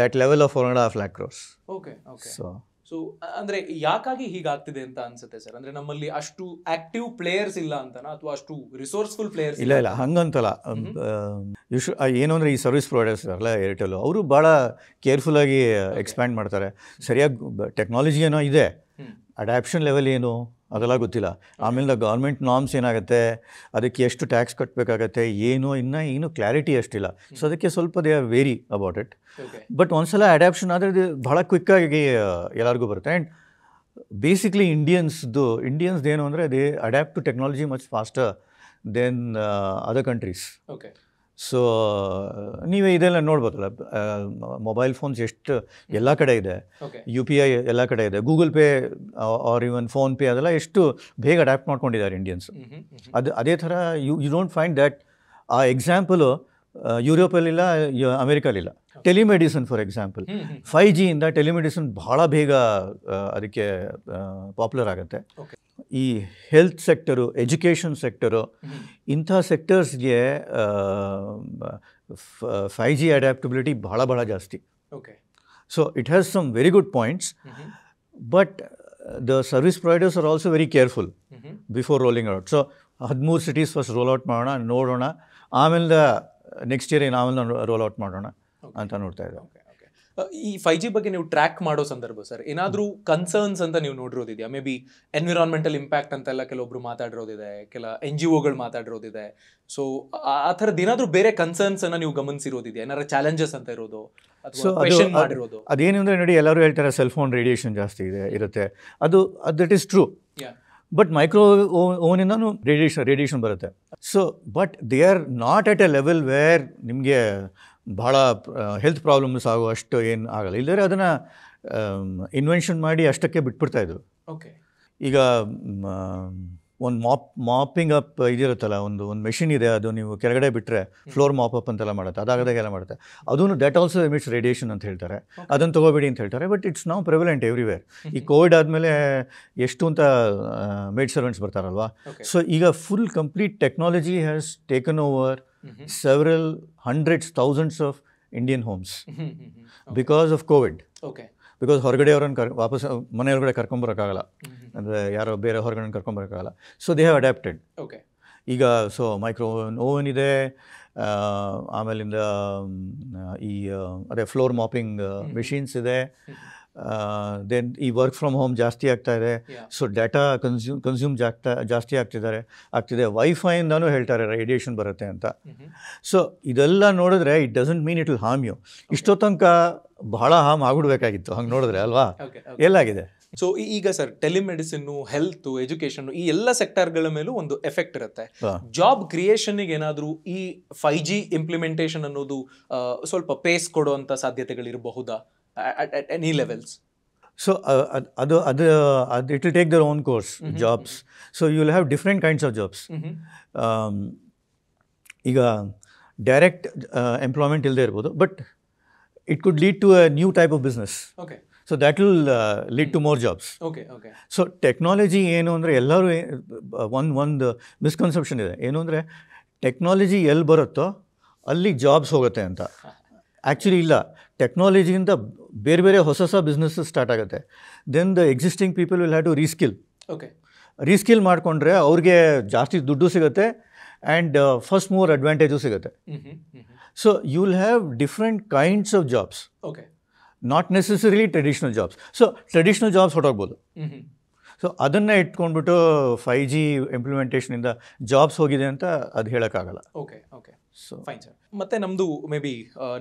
that level of 4.5 lakh crores. Okay, so ಅಂದ್ರೆ ಯಾಕಾಗಿ ಹೀಗಾಗ್ತಿದೆ ಅಂತ ಅನ್ಸುತ್ತೆ ಸರ್? ಅಂದ್ರೆ ನಮ್ಮಲ್ಲಿ ಅಷ್ಟು ಆಕ್ಟಿವ್ ಪ್ಲೇಯರ್ಸ್ ಇಲ್ಲ ಅಂತನಾ ಅಥವಾ ಅಷ್ಟು ರಿಸೋರ್ಸ್ಫುಲ್ ಪ್ಲೇಯರ್ಸ್ ಇಲ್ಲ ಹಂಗಂತಲ್ಲ. ಏನು ಅಂದ್ರೆ ಈ ಸರ್ವಿಸ್ ಪ್ರೊವೈಡರ್ಸ್ ಇದಾರಲ್ಲ ಏರ್ಟೆಲ್, ಅವರು ಭಾಳ ಕೇರ್ಫುಲ್ ಆಗಿ ಎಕ್ಸ್ಪ್ಯಾಂಡ್ ಮಾಡ್ತಾರೆ. ಸರಿಯಾಗಿ ಟೆಕ್ನಾಲಜಿ ಏನೋ ಇದೆ, ಅಡ್ಯಾಪ್ಷನ್ ಲೆವೆಲ್ ಏನು ಅದೆಲ್ಲ ಗೊತ್ತಿಲ್ಲ. ಆಮೇಲೆ ದ ಗೌರ್ಮೆಂಟ್ ನಾರ್ಮ್ಸ್ ಏನಾಗುತ್ತೆ, ಅದಕ್ಕೆ ಎಷ್ಟು ಟ್ಯಾಕ್ಸ್ ಕಟ್ಟಬೇಕಾಗತ್ತೆ ಏನೋ ಇನ್ನೂ ಕ್ಲಾರಿಟಿ ಅಷ್ಟಿಲ್ಲ. ಸೊ ಅದಕ್ಕೆ ಸ್ವಲ್ಪ they are very about it. But ಒಂದ್ಸಲ ಅಡ್ಯಾಪ್ಷನ್ ಆದರೆ ಇದು ಭಾಳ ಕ್ವಿಕ್ಕಾಗಿ ಎಲ್ಲರಿಗೂ ಬರುತ್ತೆ. ಆ್ಯಂಡ್ ಬೇಸಿಕ್ಲಿ ಇಂಡಿಯನ್ಸ್ದು ಏನು ಅಂದರೆ they adapt to technology much faster than other countries. Okay, so ನೀವೇ ಇದೆಲ್ಲ ನೋಡ್ಬೋದಲ್ಲ, ಮೊಬೈಲ್ ಫೋನ್ಸ್ ಎಷ್ಟು ಎಲ್ಲ ಕಡೆ ಇದೆ, UPI ಎಲ್ಲ ಕಡೆ ಇದೆ, ಗೂಗಲ್ Pay or even PhonePe ಅದೆಲ್ಲ ಎಷ್ಟು ಬೇಗ ಅಡ್ಯಾಪ್ಟ್ ಮಾಡ್ಕೊಂಡಿದ್ದಾರೆ ಇಂಡಿಯನ್ಸ್. ಅದೇ ಥರ ಯು ಡೋಂಟ್ ಫೈಂಡ್ ದ್ಯಾಟ್ ಆ ಎಕ್ಸಾಂಪಲು ಯುರೋಪಲ್ಲಿಲ್ಲ, ಅಮೇರಿಕಲಿಲ್ಲ. ಟೆಲಿಮೆಡಿಸಿನ್ ಫಾರ್ ಎಕ್ಸಾಂಪಲ್, 5Gಯಿಂದ ಟೆಲಿಮೆಡಿಸಿನ್ ಭಾಳ ಬೇಗ ಅದಕ್ಕೆ ಪಾಪ್ಯುಲರ್ ಆಗುತ್ತೆ. ಈ ಹೆಲ್ತ್ ಸೆಕ್ಟರು, ಎಜುಕೇಷನ್ ಸೆಕ್ಟರು, ಇಂಥ ಸೆಕ್ಟರ್ಸ್ಗೆ 5G ಅಡ್ಯಾಪ್ಟಬಿಲಿಟಿ ಭಾಳ ಜಾಸ್ತಿ. Okay, so it has some very good points. But the service providers are also very careful before rolling out. So 13 cities first roll out ಮಾಡೋಣ, ನೋಡೋಣ, ಆಮೇಲೆ next year ಆಮೇಲೆ roll out ಮಾಡೋಣ ಅಂತ ನೋಡ್ತಾ ಇದ್ದಾರೆ. ಈ 5G ಬಗ್ಗೆ ನೀವು ಟ್ರ್ಯಾಕ್ ಮಾಡೋ ಸಂದರ್ಭ ಸರ್ ಏನಾದರೂ ಕನ್ಸರ್ನ್ಸ್ ಅಂತ ನೀವು ನೋಡಿರೋದಿದೆಯಾ? ಮೇ ಬಿ ಎನ್ವಿರಾನ್ಮೆಂಟಲ್ ಇಂಪ್ಯಾಕ್ಟ್ ಅಂತೆಲ್ಲ ಕೆಲವೊಬ್ರು ಮಾತಾಡಿರೋದಿದೆ, ಕೆಲ NGOಗಳು ಮಾತಾಡಿರೋದಿದೆ. ಸೊ ಆ ಥರದ್ದು ಏನಾದರೂ ಬೇರೆ ಕನ್ಸರ್ನ್ಸನ್ನು ನೀವು ಗಮನಿಸಿರೋದಿದೆಯಾ? ಏನಾರ ಚಾಲೆಂಜಸ್ ಅಂತ ಇರೋದು? ಅದೇನು ಅಂದರೆ ನೋಡಿ, ಎಲ್ಲರೂ ಹೇಳ್ತಾರೆ ಸೆಲ್ಫೋನ್ ರೇಡಿಯೇಷನ್ ಜಾಸ್ತಿ ಇರುತ್ತೆ, ಅದು that is true. But micro ಓವನಿಂದನೂ ರೇಡಿಯೇಷನ್ ಬರುತ್ತೆ. So but they are not at a level where ನಿಮಗೆ ಭಾಳ ಹೆಲ್ತ್ ಪ್ರಾಬ್ಲಮ್ಸ್ ಆಗೋ ಅಷ್ಟು ಏನು ಆಗಲ್ಲ. ಇಲ್ಲದ್ರೆ ಅದನ್ನು ಇನ್ವೆನ್ಷನ್ ಮಾಡಿ ಅಷ್ಟಕ್ಕೆ ಬಿಟ್ಬಿಡ್ತಾಯಿದ್ರು. ಓಕೆ, ಈಗ ಒಂದು ಮಾಪಿಂಗ್ ಅಪ್ ಇದಿರುತ್ತಲ್ಲ, ಒಂದು ಮೆಷಿನ್ ಇದೆ, ಅದು ನೀವು ಕೆಳಗಡೆ ಬಿಟ್ಟರೆ ಫ್ಲೋರ್ ಮಾಪ್ ಅಪ್ ಅಂತೆಲ್ಲ ಮಾಡುತ್ತೆ, ಅದಾಗದಾಗೆಲ್ಲ ಮಾಡುತ್ತೆ. ಅದೂ ದ್ಯಾಟ್ ಆಲ್ಸೋ ಎಮಿಟ್ಸ್ ರೇಡಿಯೇಷನ್ ಅಂತ ಹೇಳ್ತಾರೆ, ಅದನ್ನು ತೊಗೋಬೇಡಿ ಅಂತ ಹೇಳ್ತಾರೆ. But it's now prevalent everywhere. ಈ ಕೋವಿಡ್ ಆದಮೇಲೆ ಎಷ್ಟು ಅಂತ ಮೇಡ್ ಸರ್ವೆಂಟ್ಸ್ ಬರ್ತಾರಲ್ವಾ, ಸೊ ಈಗ full complete technology has taken over mm-hmm. several hundreds, thousands of Indian homes mm-hmm. okay. because of COVID. Okay. Because horgade avaran vapas mane horgade karkondu barakagala andre yaro bere horgade karkondu barakagala, so they have adapted. Okay. Iga so micro oven ide amelinda ee ade floor mopping machines ide, then ee work from home ಜಾಸ್ತಿ ಆಗ್ತಾ ಇದೆ, so data consume ಜಾಸ್ತಿ ಆಗ್ತಿದೆ, wifi ಇಂದಾನು ಹೇಳ್ತಾರೆ radiation ಬರುತ್ತೆ ಅಂತ. So ಇದೆಲ್ಲ ನೋಡಿದ್ರೆ it doesn't mean it will harm you. ಇಷ್ಟೊತ್ತಂಕ ಬಹಳ ಹಾಮ್ ಆಗ್ಬಿಡ್ಬೇಕಾಗಿತ್ತು ಹಂಗೆ ನೋಡಿದ್ರೆ ಅಲ್ವಾ, ಎಲ್ಲಾಗಿದೆ. ಸೊ ಈಗ ಸರ್, ಟೆಲಿಮೆಡಿಸಿನ್ನು, ಹೆಲ್ತು, ಎಜುಕೇಷನ್, ಈ ಎಲ್ಲ ಸೆಕ್ಟರ್ಗಳ ಮೇಲೂ ಒಂದು ಎಫೆಕ್ಟ್ ಇರುತ್ತೆ. ಜಾಬ್ ಕ್ರಿಯೇಷನ್ಗೆ ಏನಾದರೂ ಈ 5G ಇಂಪ್ಲಿಮೆಂಟೇಷನ್ ಅನ್ನೋದು ಸ್ವಲ್ಪ ಪೇಸ್ ಕೊಡುವಂಥ ಸಾಧ್ಯತೆಗಳಿರಬಹುದಾ at any levels? So it will take their own course, mm-hmm. jobs. So you will have different kinds of jobs. Mm-hmm. Iga direct employment ilde irbodu, but it could lead to a new type of business. Okay. So that will lead to more jobs. Okay, okay. So technology ಏನು ಅಂದ್ರೆ ಎಲ್ಲರೂ ಒಂದು misconception ಇದೆ, ಏನು ಅಂದ್ರೆ technology ಎಲ್ಲಿ ಬರುತ್ತೋ ಅಲ್ಲಿ ಜಾಬ್ಸ್ ಹೋಗುತ್ತೆ ಅಂತ. ಆ್ಯಕ್ಚುಲಿ ಇಲ್ಲ, ಟೆಕ್ನಾಲಜಿಯಿಂದ ಬೇರೆ ಬೇರೆ ಹೊಸ ಹೊಸ ಬಿಸ್ನೆಸ್ಸು ಸ್ಟಾರ್ಟ್ ಆಗುತ್ತೆ. Then the existing people will have to reskill. Okay. Reskill ಮಾಡಿಕೊಂಡ್ರೆ ಅವ್ರಿಗೆ ಜಾಸ್ತಿ ದುಡ್ಡು ಸಿಗುತ್ತೆ ಆ್ಯಂಡ್ ಫಸ್ಟ್ ಮೂವರ್ ಅಡ್ವಾಂಟೇಜು ಸಿಗುತ್ತೆ. So you will have different kinds of jobs. Okay. Not necessarily traditional jobs. So traditional jobs ಹೊರಟೋಗ್ಬೋದು. So ಅದನ್ನು ಇಟ್ಕೊಂಡ್ಬಿಟ್ಟು 5G ಇಂಪ್ಲಿಮೆಂಟೇಷನಿಂದ ಜಾಬ್ಸ್ ಹೋಗಿದೆ ಅಂತ ಅದು ಹೇಳೋಕ್ಕಾಗಲ್ಲ. Okay okay, so fine sir. ಮತ್ತೆ ನಮ್ಮದು ಮೇ ಬಿ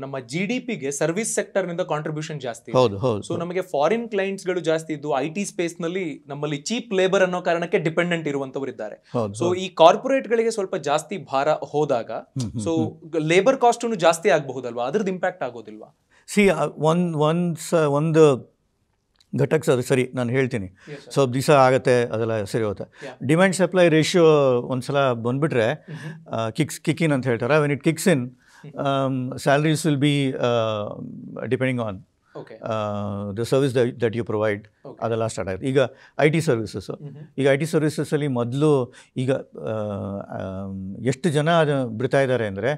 ನಮ್ಮ GDPಗೆ ಸರ್ವಿಸ್ ಸೆಕ್ಟರ್ನಿಂದ ಕಾಂಟ್ರಿಬ್ಯೂಷನ್ ಜಾಸ್ತಿ. ಹೌದು ಹೌದು. ಸೊ ನಮಗೆ ಫಾರಿನ್ ಕ್ಲೈಂಟ್ಸ್ಗಳು ಜಾಸ್ತಿ ಇದ್ದು IT ಸ್ಪೇಸ್ನಲ್ಲಿ ನಮ್ಮಲ್ಲಿ ಚೀಪ್ ಲೇಬರ್ ಅನ್ನೋ ಕಾರಣಕ್ಕೆ ಡಿಪೆಂಡೆಂಟ್ ಇರುವಂಥವ್ರು ಇದ್ದಾರೆ. ಸೊ ಈ ಕಾರ್ಪೊರೇಟ್ಗಳಿಗೆ ಸ್ವಲ್ಪ ಜಾಸ್ತಿ ಭಾರ ಹೋದಾಗ ಸೊ ಲೇಬರ್ ಕಾಸ್ಟೂ ಜಾಸ್ತಿ ಆಗಬಹುದಲ್ವಾ, ಅದ್ರದ್ದು ಇಂಪ್ಯಾಕ್ಟ್ ಆಗೋದಿಲ್ವಾ? ಸಿ, ಒಂದು ಘಟಕ ಸರಿ ನಾನು ಹೇಳ್ತೀನಿ, ಸ್ವಲ್ಪ ದಿವಸ ಆಗುತ್ತೆ, ಅದೆಲ್ಲ ಸರಿ ಹೋಗುತ್ತೆ. ಡಿಮ್ಯಾಂಡ್ ಸಪ್ಲೈ ರೇಷಿಯೋ ಒಂದು ಸಲ ಬಂದುಬಿಟ್ರೆ ಕಿಕ್ ಇನ್ ಅಂತ ಹೇಳ್ತಾರೆ. When it kicks in, salaries will be depending on the service that you provide, ಅದೆಲ್ಲ ಸ್ಟಾರ್ಟ್ ಆಗುತ್ತೆ. ಈಗ ಐ ಟಿ ಸರ್ವಿಸಸ್ಸಲ್ಲಿ ಮೊದಲು ಈಗ ಎಷ್ಟು ಜನ ಬಿಡ್ತಾ ಇದ್ದಾರೆ ಅಂದರೆ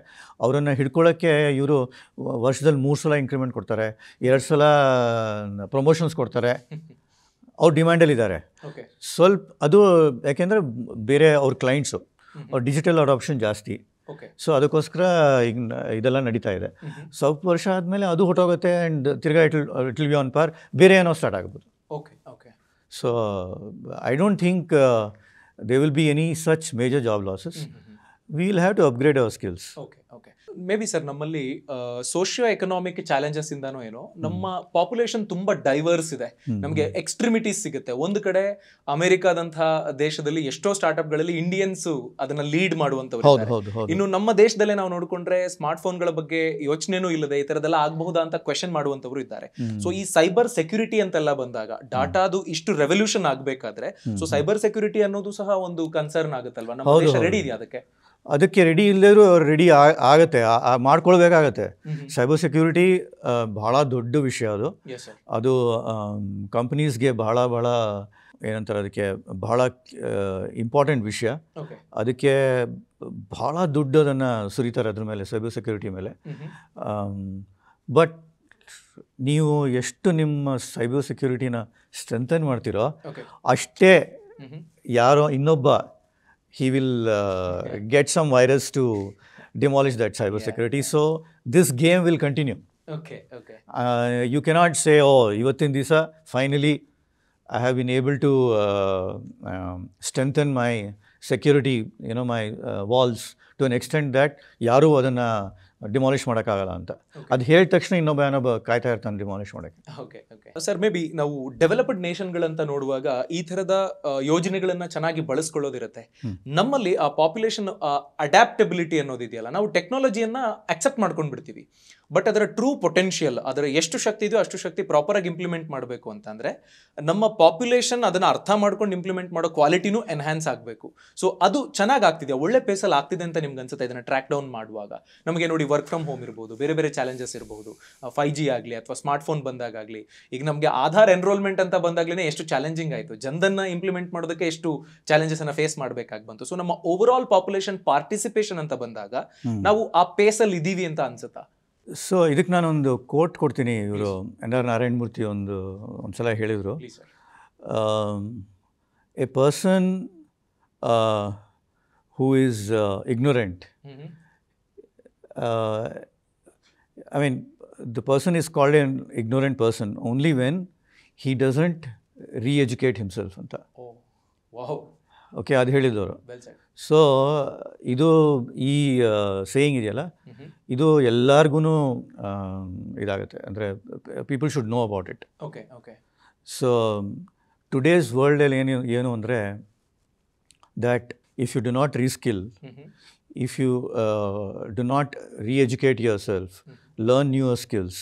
ಅವರನ್ನು ಹಿಡ್ಕೊಳ್ಳೋಕ್ಕೆ ಇವರು ವರ್ಷದಲ್ಲಿ 3 ಸಲ ಇನ್ಕ್ರಿಮೆಂಟ್ ಕೊಡ್ತಾರೆ, 2 ಸಲ ಪ್ರಮೋಷನ್ಸ್ ಕೊಡ್ತಾರೆ, ಅವ್ರ ಡಿಮ್ಯಾಂಡಲ್ಲಿದ್ದಾರೆ ಸ್ವಲ್ಪ. ಅದು ಯಾಕೆಂದರೆ ಬೇರೆ ಅವ್ರ ಕ್ಲೈಂಟ್ಸು, ಅವ್ರ ಡಿಜಿಟಲ್ ಅಡಾಪ್ಷನ್ ಜಾಸ್ತಿ. ಸೊ ಅದಕ್ಕೋಸ್ಕರ ಈಗ ಇದೆಲ್ಲ ನಡೀತಾ ಇದೆ. ಸ್ವಲ್ಪ ವರ್ಷ ಆದಮೇಲೆ ಅದು ಹೊಟ್ಟೋಗುತ್ತೆ ಆ್ಯಂಡ್ ತಿರ್ಗಾ it will be on par, ಬೇರೆ ಏನೋ ಸ್ಟಾರ್ಟ್ ಆಗ್ಬೋದು. Okay okay. So I don't think they will be any such major job losses. We will have to upgrade our skills. Okay okay. Maybe sir, ನಮ್ಮಲ್ಲಿ socio economic challenges ಇಂದಾನೋ ಏನೋ ನಮ್ಮ population ತುಂಬ divorce ಇದೆ. ನಮಗೆ extremities ಸಿಗುತ್ತೆ. ಒಂದು ಕಡೆ ಅಮೆರಿಕಾದಂತಹ ದೇಶದಲ್ಲಿ ಎಷ್ಟೋ ಸ್ಟಾರ್ಟ್ಅಪ್ಗಳಲ್ಲಿ ಇಂಡಿಯನ್ಸು ಅದನ್ನ ಲೀಡ್ ಮಾಡುವಂಥವ್ರು. ಇನ್ನು ನಮ್ಮ ದೇಶದಲ್ಲೇ ನಾವು ನೋಡಿಕೊಂಡ್ರೆ ಸ್ಮಾರ್ಟ್ಫೋನ್ಗಳ ಬಗ್ಗೆ ಯೋಚನೆನೂ ಇಲ್ಲದೆ ಈ ಥರದ್ದೆಲ್ಲ ಆಗಬಹುದಾ ಅಂತ ಕ್ವೆಶನ್ ಮಾಡುವಂಥವ್ರು ಇದ್ದಾರೆ. ಸೊ ಈ ಸೈಬರ್ ಸೆಕ್ಯೂರಿಟಿ ಅಂತೆಲ್ಲ ಬಂದಾಗ ಡಾಟಾದು ಇಷ್ಟು ರೆವಲ್ಯೂಷನ್ ಆಗಬೇಕಾದ್ರೆ ಸೊ ಸೈಬರ್ ಸೆಕ್ಯೂರಿಟಿ ಅನ್ನೋದು ಸಹ ಒಂದು ಕನ್ಸರ್ನ್ ಆಗುತ್ತಲ್ವಾ? ನಮ್ಮ ದೇಶ ರೆಡಿ ಇದೆಯಾ ಅದಕ್ಕೆ? ಅದಕ್ಕೆ ರೆಡಿ ಇಲ್ಲದರೂ ಅವ್ರು ರೆಡಿ ಆಗುತ್ತೆ, ಮಾಡ್ಕೊಳ್ಬೇಕಾಗತ್ತೆ. ಸೈಬರ್ ಸೆಕ್ಯೂರಿಟಿ ಭಾಳ ದೊಡ್ಡ ವಿಷಯ. ಅದು ಕಂಪ್ನೀಸ್ಗೆ ಭಾಳ ಏನಂತಾರೆ ಅದಕ್ಕೆ ಭಾಳ ಇಂಪಾರ್ಟೆಂಟ್ ವಿಷಯ. ಅದಕ್ಕೆ ಭಾಳ ದುಡ್ಡು ಅದನ್ನು ಸುರಿತಾರೆ ಅದ್ರ ಮೇಲೆ, ಸೈಬರ್ ಸೆಕ್ಯೂರಿಟಿ ಮೇಲೆ. ಬಟ್ ನೀವು ಎಷ್ಟು ನಿಮ್ಮ ಸೈಬರ್ ಸೆಕ್ಯೂರಿಟಿನ ಸ್ಟ್ರೆಂಥನ್ ಮಾಡ್ತೀರೋ ಅಷ್ಟೇ ಯಾರೋ ಇನ್ನೊಬ್ಬ he will get some virus to demolish that cyber security. So this game will continue. Okay, okay. You cannot say, oh, ivattin disa finally I have been able to strengthen my security, you know, my walls to an extent that yaru adanna demolish ಮಾಡೋಕ್ಕಾಗಲ್ಲ ಅಂತ. ಅದು ಹೇಳಿದ ತಕ್ಷಣ ಇನ್ನೊಬ್ಬ ಕಾಯ್ತಾ ಇರ್ತಾನೆ demolish ಮಾಡೋಕ್ಕೆ. Okay okay sir, maybe ನಾವು ಡೆವಲಪ್ಡ್ ನೇಷನ್ಗಳಂತ ನೋಡುವಾಗ ಈ ಥರದ ಯೋಜನೆಗಳನ್ನು ಚೆನ್ನಾಗಿ ಬಳಸ್ಕೊಳ್ಳೋದಿರುತ್ತೆ. ನಮ್ಮಲ್ಲಿ ಆ ಪಾಪ್ಯುಲೇಷನ್ ಅಡ್ಯಾಪ್ಟಬಿಲಿಟಿ ಅನ್ನೋದಿದೆಯಲ್ಲ, ನಾವು ಟೆಕ್ನಾಲಜಿಯನ್ನು ಅಕ್ಸೆಪ್ಟ್ ಮಾಡ್ಕೊಂಡು ಬಿಡ್ತೀವಿ. ಬಟ್ ಅದರ ಟ್ರೂ ಪೊಟೆನ್ಷಿಯಲ್, ಅದರ ಎಷ್ಟು ಶಕ್ತಿ ಇದೆಯೋ ಅಷ್ಟು ಶಕ್ತಿ ಪ್ರಾಪರಾಗಿ ಇಂಪ್ಲಿಮೆಂಟ್ ಮಾಡಬೇಕು ಅಂತಂದರೆ ನಮ್ಮ ಪಾಪ್ಯುಲೇಷನ್ ಅದನ್ನು ಅರ್ಥ ಮಾಡ್ಕೊಂಡು ಇಂಪ್ಲಿಮೆಂಟ್ ಮಾಡೋ ಕ್ವಾಲಿಟಿನೂ ಎನ್ಹ್ಯಾನ್ಸ್ ಆಗಬೇಕು. ಸೊ ಅದು ಚೆನ್ನಾಗಿ ಆಗ್ತಿದೆಯಾ, ಒಳ್ಳೆ ಪೇಸಲ್ಲಿ ಆಗ್ತಿದೆ ಅಂತ ನಿಮ್ಗೆ ಅನ್ಸುತ್ತೆ? ಇದನ್ನು ಟ್ರ್ಯಾಕ್ ಡೌನ್ ಮಾಡುವಾಗ ನಮಗೆ ನೋಡಿ ವರ್ಕ್ ಫ್ರಮ್ ಹೋಮ್ ಇರ್ಬೋದು, ಬೇರೆ ಬೇರೆ ಚಾಲೆಂಜಸ್ ಇರ್ಬೋದು, 5G ಆಗಲಿ ಅಥವಾ ಸ್ಮಾರ್ಟ್ಫೋನ್ ಬಂದಾಗಲಿ, ಈಗ ನಮಗೆ ಆಧಾರ್ ಎನ್ರೋಲ್ಮೆಂಟ್ ಅಂತ ಬಂದಾಗಲೇ ಎಷ್ಟು ಚಾಲೆಂಜಿಂಗ್ ಆಯಿತು, ಜನದನ್ನು ಇಂಪ್ಲಿಮೆಂಟ್ ಮಾಡೋದಕ್ಕೆ ಎಷ್ಟು ಚಾಲೆಂಜಸ್ಸನ್ನು ಫೇಸ್ ಮಾಡಬೇಕಾಗಿ ಬಂತು. ಸೊ ನಮ್ಮ ಓವರಾಲ್ ಪಾಪ್ಯುಲೇಷನ್ ಪಾರ್ಟಿಸಿಪೇಷನ್ ಅಂತ ಬಂದಾಗ ನಾವು ಆ ಪೇಸಲ್ಲಿ ಇದ್ದೀವಿ ಅಂತ ಅನ್ಸುತ್ತಾ? ಸೊ ಇದಕ್ಕೆ ನಾನೊಂದು ಕೋಟ್ ಕೊಡ್ತೀನಿ. ಇವರು ಎನ್ ಆರ್ ನಾರಾಯಣ ಮೂರ್ತಿ ಒಂದು ಸಲ ಹೇಳಿದರು, a person who is ignorant, I mean the person is called an ignorant person only when he doesn't reeducate himself ಅಂತ. ಓಕೆ, ಅದು ಹೇಳಿದವರು. ಸೊ ಇದು ಈ ಸೇಯಿಂಗ್ ಇದೆಯಲ್ಲ, ಇದು ಎಲ್ಲರಿಗೂ ಇದಾಗುತ್ತೆ. ಅಂದರೆ people should know about it. Okay okay. So today's ವರ್ಲ್ಡಲ್ಲಿ ಏನು ಅಂದರೆ that if you do not reskill, if you do not reeducate yourself, learn newer skills,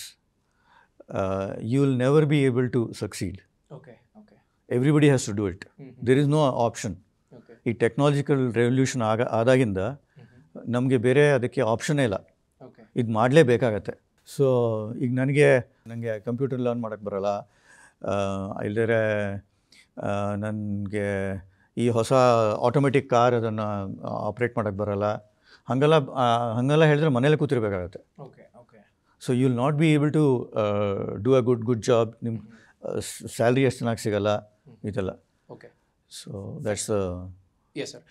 you will never be able to succeed. Okay okay. Everybody has to do it. There is no option. ಈ technological revolution ಆದಾಗಿಂದ ನಮಗೆ ಬೇರೆ ಅದಕ್ಕೆ ಆಪ್ಷನ್ನೇ ಇಲ್ಲ, ಇದು ಮಾಡಲೇಬೇಕಾಗತ್ತೆ. So ಈಗ ನನಗೆ computer learn ಮಾಡೋಕ್ಕೆ ಬರೋಲ್ಲ, ಇಲ್ಲದೇ ನನಗೆ ಈ ಹೊಸ ಆಟೋಮೆಟಿಕ್ ಕಾರ್ ಅದನ್ನು ಆಪ್ರೇಟ್ ಮಾಡೋಕ್ಕೆ ಬರೋಲ್ಲ, ಹಂಗೆಲ್ಲ ಹೇಳಿದ್ರೆ ಮನೇಲೆ ಕೂತಿರ್ಬೇಕಾಗತ್ತೆ. So you will not be able to do a good job. ನಿಮ್ಮ ಸ್ಯಾಲ್ರಿ ಎಷ್ಟು ಚೆನ್ನಾಗಿ ಸಿಗೋಲ್ಲ, ಇದೆಲ್ಲ. So that's yes sir.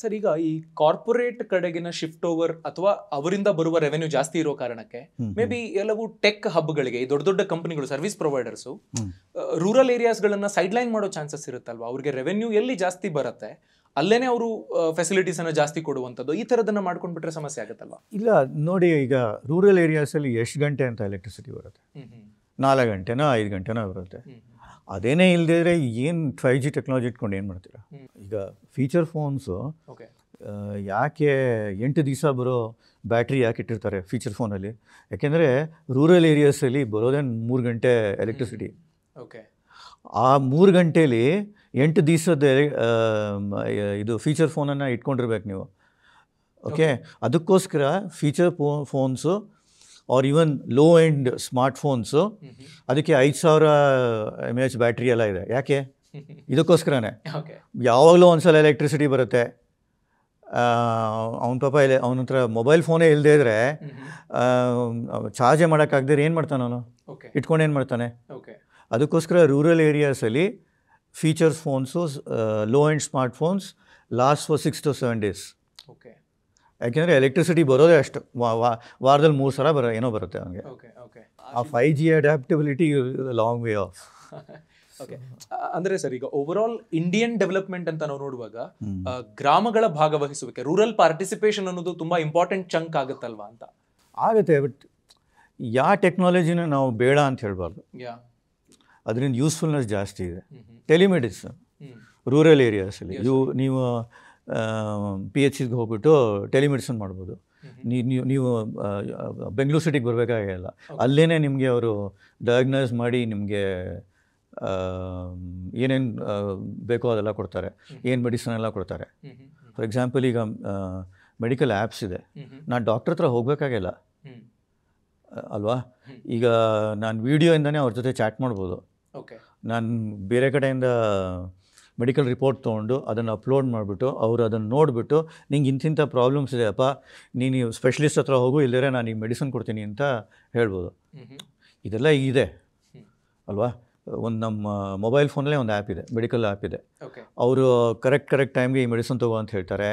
Sir, ಈಗ ಈ ಕಾರ್ಪೊರೇಟ್ ಕಡೆಗಿನ ಶಿಫ್ಟ್ ಓವರ್ ಅಥವಾ ಅವರಿಂದ ಬರುವ ರೆವೆನ್ಯೂ ಜಾಸ್ತಿ ಇರೋ ಕಾರಣಕ್ಕೆ ಮೇ ಬಿ ಎಲ್ಲವೂ ಟೆಕ್ ಹಬ್ಗಳಿಗೆ, ಈ ದೊಡ್ಡ ದೊಡ್ಡ ಕಂಪನಿಗಳು, ಸರ್ವಿಸ್ ಪ್ರೊವೈಡರ್ಸು ರೂರಲ್ ಏರಿಯಾಸ್ಗಳನ್ನು ಸೈಡ್ಲೈನ್ ಮಾಡೋ ಚಾನ್ಸಸ್ ಇರುತ್ತಲ್ವ? ಅವ್ರಿಗೆ ರೆವೆನ್ಯೂ ಎಲ್ಲಿ ಜಾಸ್ತಿ ಬರುತ್ತೆ ಅಲ್ಲೇನೆ ಅವರು ಫೆಸಿಲಿಟೀಸನ್ನು ಜಾಸ್ತಿ ಕೊಡುವಂಥದ್ದು, ಈ ಥರದನ್ನು ಮಾಡ್ಕೊಂಡ್ಬಿಟ್ರೆ ಸಮಸ್ಯೆ ಆಗುತ್ತಲ್ವ? ಇಲ್ಲ ನೋಡಿ, ಈಗ ರೂರಲ್ ಏರಿಯಾಸಲ್ಲಿ ಎಷ್ಟು ಗಂಟೆ ಅಂತ ಎಲೆಕ್ಟ್ರಿಸಿಟಿ ಬರುತ್ತೆ? 4 ಗಂಟೆನೋ 5 ಗಂಟೆನೋ ಬರುತ್ತೆ. ಅದೇನೇ ಇಲ್ಲದಿದ್ರೆ ಏನು 5G ಟೆಕ್ನಾಲಜಿ ಇಟ್ಕೊಂಡು ಏನು ಮಾಡ್ತೀರಾ? ಈಗ ಫೀಚರ್ ಫೋನ್ಸು ಯಾಕೆ 8 ದಿವಸ ಬರೋ ಬ್ಯಾಟ್ರಿ ಯಾಕೆ ಇಟ್ಟಿರ್ತಾರೆ ಫೀಚರ್ ಫೋನಲ್ಲಿ? ಯಾಕೆಂದರೆ ರೂರಲ್ ಏರಿಯಾಸಲ್ಲಿ ಬರೋದೇ 3 ಗಂಟೆ ಎಲೆಕ್ಟ್ರಿಸಿಟಿ. ಓಕೆ, ಆ 3 ಗಂಟೇಲಿ 8 ದಿವಸದ ಇದು ಫೀಚರ್ ಫೋನನ್ನು ಇಟ್ಕೊಂಡಿರ್ಬೇಕು ನೀವು. ಓಕೆ, ಅದಕ್ಕೋಸ್ಕರ feature phones R even low end smartphones ಅದಕ್ಕೆ 5000 mAh ಬ್ಯಾಟ್ರಿ ಎಲ್ಲ ಇದೆ. ಯಾಕೆ? ಇದಕ್ಕೋಸ್ಕರನೇ. ಯಾವಾಗಲೂ ಒಂದು ಸಲ ಎಲೆಕ್ಟ್ರಿಸಿಟಿ ಬರುತ್ತೆ. ಅವನ ಪಾಪ ಇಲ್ಲ, ಅವನ ಹತ್ರ ಮೊಬೈಲ್ ಫೋನೇ ಇಲ್ಲದೆ ಇದ್ದರೆ ಚಾರ್ಜೇ ಮಾಡೋಕ್ಕಾಗದಿದ್ರೆ ಏನು ಮಾಡ್ತಾನೆ ಅವನು? ಇಟ್ಕೊಂಡು ಏನು ಮಾಡ್ತಾನೆ? ಅದಕ್ಕೋಸ್ಕರ ರೂರಲ್ ಏರಿಯಾಸಲ್ಲಿ features phones, low end smartphones last for 6 to 7 days. Okay, ಯಾಕೆಂದರೆ ಎಲೆಕ್ಟ್ರಿಸಿಟಿ ಬರೋದೇ ಅಷ್ಟು, ವಾರದಲ್ಲಿ 3 ಸಲ ಏನೋ ಬರುತ್ತೆ ಅವನಿಗೆ. ಆ 5G adaptability long way off. Okay, ಅಂದರೆ ಸರ್, ಈಗ ಓವರಾಲ್ ಇಂಡಿಯನ್ ಡೆವಲಪ್ಮೆಂಟ್ ಅಂತ ನಾವು ನೋಡುವಾಗ ಗ್ರಾಮಗಳ ಭಾಗವಹಿಸುವಿಕೆ, ರೂರಲ್ ಪಾರ್ಟಿಸಿಪೇಷನ್ ಅನ್ನೋದು ತುಂಬ ಇಂಪಾರ್ಟೆಂಟ್ ಚಂಕ್ ಆಗುತ್ತಲ್ವಾ ಅಂತ ಆಗುತ್ತೆ. ಬಟ್ ಯಾವ ಟೆಕ್ನಾಲಜಿನ ನಾವು ಬೇಡ ಅಂತ ಹೇಳಬಾರ್ದು, ಅದರಿಂದ ಯೂಸ್ಫುಲ್ನೆಸ್ ಜಾಸ್ತಿ ಇದೆ. ಟೆಲಿಮೆಡಿಸಿನ್ ರೂರಲ್ ಏರಿಯಾಸಲ್ಲಿ ನೀವು PHCಗೆ ಹೋಗ್ಬಿಟ್ಟು ಟೆಲಿಮೆಡಿಸಿನ್ ಮಾಡ್ಬೋದು. ನೀವು ಬೆಂಗಳೂರು ಸಿಟಿಗೆ ಬರಬೇಕಾಗಿಲ್ಲ, ಅಲ್ಲೇ ನಿಮಗೆ ಅವರು ಡಯಾಗ್ನೋಸ್ ಮಾಡಿ ನಿಮಗೆ ಏನೇನು ಬೇಕೋ ಅದೆಲ್ಲ ಕೊಡ್ತಾರೆ, ಏನು ಮೆಡಿಸಿನ್ ಎಲ್ಲ ಕೊಡ್ತಾರೆ. ಫಾರ್ ಎಕ್ಸಾಂಪಲ್, ಈಗ ಮೆಡಿಕಲ್ ಆ್ಯಪ್ಸ್ ಇದೆ. ನಾನು ಡಾಕ್ಟ್ರ್ ಹತ್ರ ಹೋಗಬೇಕಾಗಿಲ್ಲ ಅಲ್ವಾ? ಈಗ ನಾನು ವೀಡಿಯೋಯಿಂದನೇ ಅವ್ರ ಜೊತೆ ಚಾಟ್ ಮಾಡ್ಬೋದು. ನಾನು ಬೇರೆ ಕಡೆಯಿಂದ ಮೆಡಿಕಲ್ ರಿಪೋರ್ಟ್ ತೊಗೊಂಡು ಅದನ್ನು ಅಪ್ಲೋಡ್ ಮಾಡಿಬಿಟ್ಟು ಅವರು ಅದನ್ನು ನೋಡಿಬಿಟ್ಟು, ನಿಂಗೆ ಇಂತಿಂಥ ಪ್ರಾಬ್ಲಮ್ಸ್ ಇದೆಯಪ್ಪ, ನೀನು ಸ್ಪೆಷಲಿಸ್ಟ್ ಹತ್ರ ಹೋಗು, ಇಲ್ಲದೇ ನಾನು ಈಗ ಮೆಡಿಸಿನ್ ಕೊಡ್ತೀನಿ ಅಂತ ಹೇಳ್ಬೋದು. ಇದೆಲ್ಲ ಇದೆ ಅಲ್ವಾ? ಒಂದು ನಮ್ಮ ಮೊಬೈಲ್ ಫೋನಲ್ಲೇ ಒಂದು ಆ್ಯಪ್ ಇದೆ, ಮೆಡಿಕಲ್ ಆ್ಯಪ್ ಇದೆ. ಅವರು ಕರೆಕ್ಟ್ ಟೈಮ್ಗೆ ಈ ಮೆಡಿಸಿನ್ ತೊಗೋ ಅಂತ ಹೇಳ್ತಾರೆ.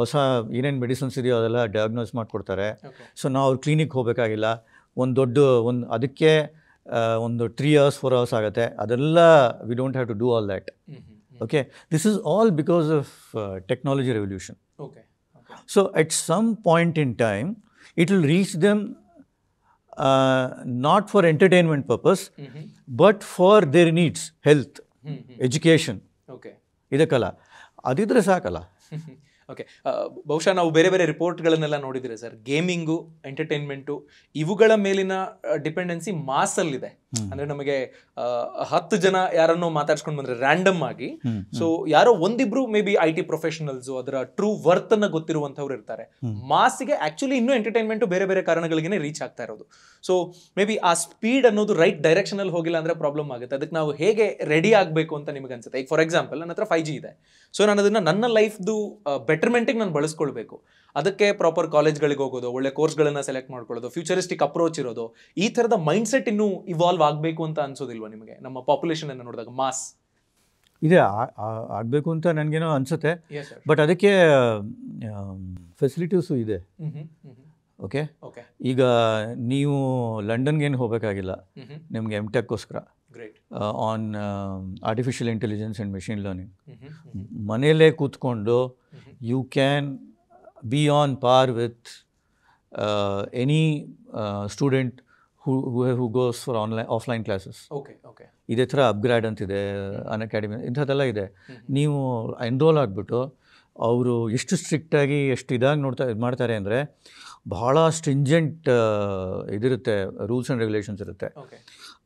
ಹೊಸ ಏನೇನು ಮೆಡಿಸಿನ್ಸ್ ಇದೆಯೋ ಅದೆಲ್ಲ ಡಯಾಗ್ನೋಸ್ ಮಾಡಿಕೊಡ್ತಾರೆ. ಸೊ ನಾವು ಅವ್ರ ಕ್ಲಿನಿಕ್ ಹೋಗಬೇಕಾಗಿಲ್ಲ. ಅದಕ್ಕೆ ಒಂದು 3 hours 4 hours ಆಗುತ್ತೆ. ಅದೆಲ್ಲ we don't have to do all that. Okay, this is all because of technology revolution. Okay, so at some point in time it will reach them not for entertainment purpose but for their needs, health, education, ಇದಕ್ಕಲ್ಲ. ಅದಿದ್ರೆ ಸಾಕಲ್ಲ. Okay, ಬಹುಶಃ ನಾವು ಬೇರೆ ಬೇರೆ ರಿಪೋರ್ಟ್ಗಳನ್ನೆಲ್ಲ ನೋಡಿದ್ದೀರಿ sir, gaming entertainment ಇವುಗಳ ಮೇಲಿನ ಡಿಪೆಂಡೆನ್ಸಿ ಮಾಸಲ್ಲಿದೆ. ಅಂದರೆ ನಮಗೆ 10 ಜನ ಯಾರನ್ನೋ ಮಾತಾಡ್ಸ್ಕೊಂಡು ಬಂದರೆ ರ್ಯಾಂಡಮ್ ಆಗಿ, ಸೊ ಯಾರೋ ಒಂದಿಬ್ರು maybe I T professionals ಅದರ ಟ್ರೂ ವರ್ತನ ಗೊತ್ತಿರುವಂಥವ್ರು ಇರ್ತಾರೆ. ಮಾಸಿಗೆ ಆ್ಯಕ್ಚುಲಿ ಇನ್ನೂ ಎಂಟರ್ಟೈನ್ಮೆಂಟು ಬೇರೆ ಬೇರೆ ಕಾರಣಗಳಿಗೇ ರೀಚ್ ಆಗ್ತಾ ಇರೋದು. ಸೊ ಮೇ ಬಿ ಆ ಸ್ಪೀಡ್ ಅನ್ನೋದು ರೈಟ್ ಡೈರೆಕ್ಷನಲ್ಲಿ ಹೋಗಿಲ್ಲ ಅಂದರೆ ಪ್ರಾಬ್ಲಮ್ ಆಗುತ್ತೆ. ಅದಕ್ಕೆ ನಾವು ಹೇಗೆ ರೆಡಿ ಆಗಬೇಕು ಅಂತ ನಿಮಗೆ ಅನ್ಸುತ್ತೆ? ಈಗ ಫಾರ್ ಎಕ್ಸಾಂಪಲ್ ನನ್ನ ಹತ್ರ 5G ಇದೆ, ಸೊ ನಾನು ಅದನ್ನು ನನ್ನ ಲೈಫ್ದು ಬೆಟರ್ಮೆಂಟಿಗೆ ನಾನು ಬಳಸ್ಕೊಳ್ಬೇಕು. ಅದಕ್ಕೆ ಪ್ರಾಪರ್ ಕಾಲೇಜ್ಗಳಿಗೆ ಹೋಗೋದು, ಒಳ್ಳೆ ಕೋರ್ಸ್ಗಳನ್ನು ಸೆಲೆಕ್ಟ್ ಮಾಡ್ಕೊಳ್ಳೋದು, ಫ್ಯೂಚರಿಸ್ಟಿಕ್ ಅಪ್ರೋಚ್ ಇರೋದು, ಈ ಥರದ ಮೈಂಡ್ಸೆಟ್ ಇನ್ನೂ ಇವಾಲ್ವ್ ಆಗಬೇಕು ಅಂತ ಅನ್ಸೋದಿಲ್ವಾ ನಿಮಗೆ? ನಮ್ಮ ಪಾಪ್ಯುಲೇಷನನ್ನು ನೋಡಿದಾಗ ಮಾಸ್ ಇದೆ ಆಗಬೇಕು ಅಂತ ನನಗೇನೋ ಅನಿಸುತ್ತೆ. ಬಟ್ ಅದಕ್ಕೆ ಫೆಸಿಲಿಟೀಸು ಇದೆ. ಓಕೆ, ಈಗ ನೀವು ಲಂಡನ್ಗೇನು ಹೋಗಬೇಕಾಗಿಲ್ಲ, ನಿಮಗೆ M.Techಗೋಸ್ಕರ on artificial intelligence and machine learning ಮನೆಯಲ್ಲೇ ಕೂತ್ಕೊಂಡು you can be on par with any student who goes for offline classes. ಇದೇ ಥರ ಅಪ್ಗ್ರೇಡ್ ಅಂತಿದೆ, ಅನ್ಅಕಾಡೆಮಿ ಇಂಥದ್ದೆಲ್ಲ ಇದೆ. ನೀವು ಎನ್ರೋಲ್ ಆಗಿಬಿಟ್ಟು ಅವರು ಎಷ್ಟು ಸ್ಟ್ರಿಕ್ಟಾಗಿ ಎಷ್ಟು ಇದಾಗಿ ಇದು ಮಾಡ್ತಾರೆ ಅಂದರೆ ಬಹಳ ಸ್ಟ್ರಿಂಜೆಂಟ್ ಇದಿರುತ್ತೆ, ರೂಲ್ಸ್ ಆ್ಯಂಡ್ ರೆಗ್ಯುಲೇಷನ್ಸ್ ಇರುತ್ತೆ.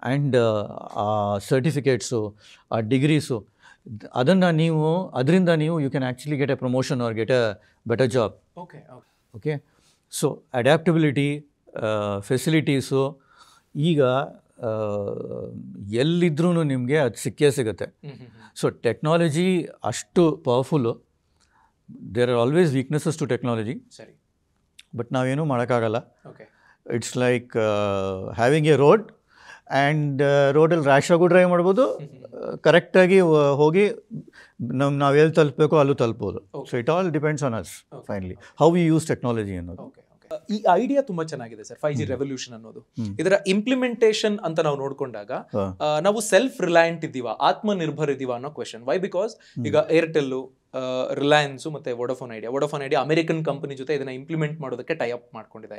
ಆ್ಯಂಡ್ ಆ ಸರ್ಟಿಫಿಕೇಟ್ಸು, ಆ ಡಿಗ್ರೀಸು, ಅದನ್ನು ನೀವು ಅದರಿಂದ ನೀವು you can actually get a promotion or get a better job. Okay, so adaptability, facilities ಈಗ ಎಲ್ಲಿದ್ರೂ ನಿಮಗೆ ಅದು ಸಿಕ್ಕೇ ಸಿಗುತ್ತೆ. ಸೊ ಟೆಕ್ನಾಲಜಿ ಅಷ್ಟು powerful. There are always weaknesses to technology, ಸರಿ, ಬಟ್ ನಾವೇನೂ ಮಾಡೋಕ್ಕಾಗಲ್ಲ. It's like having a road and ರೋಡಲ್ಲಿ ರ್ಯಾಶ್ ಆಗು ಡ್ರೈವ್ ಮಾಡ್ಬೋದು, ಕರೆಕ್ಟಾಗಿ ಹೋಗಿ ನಾವೆಲ್ಲಿ ತಲುಪಬೇಕು ಅಲ್ಲೂ ತಲುಪ್ಬೋದು. So it all depends on us finally how you use technology ಅನ್ನೋದು. ಈ ಐಡಿಯಾ ತುಂಬಾ ಚೆನ್ನಾಗಿದೆ ಸರ್, 5G ರೆವಲ್ಯೂಷನ್ ಅನ್ನೋದು. ಇದರ ಇಂಪ್ಲಿಮೆಂಟೇಷನ್ ಅಂತ ನಾವು ನೋಡಿಕೊಂಡಾಗ ನಾವು ಸೆಲ್ಫ್ ರಿಲಯಂಟ್ ಇದ್ದೀವಾ, ಆತ್ಮನಿರ್ಭರ್ ಇದ್ದೀವಾ ಅನ್ನೋ ಕ್ವೆಶನ್. ವೈ? ಬಿಕಾಸ್ ಈಗ ಏರ್ಟೆಲ್ಲು, ರಿಲಯನ್ಸು ಮತ್ತು ವೊಡಾಫೋನ್ ಐಡಿಯಾ ಅಮೆರಿಕನ್ ಕಂಪನಿ ಜೊತೆ ಇದನ್ನು ಇಂಪ್ಲಿಮೆಂಟ್ ಮಾಡೋದಕ್ಕೆ ಟೈಅಪ್ ಮಾಡ್ಕೊಂಡಿದೆ.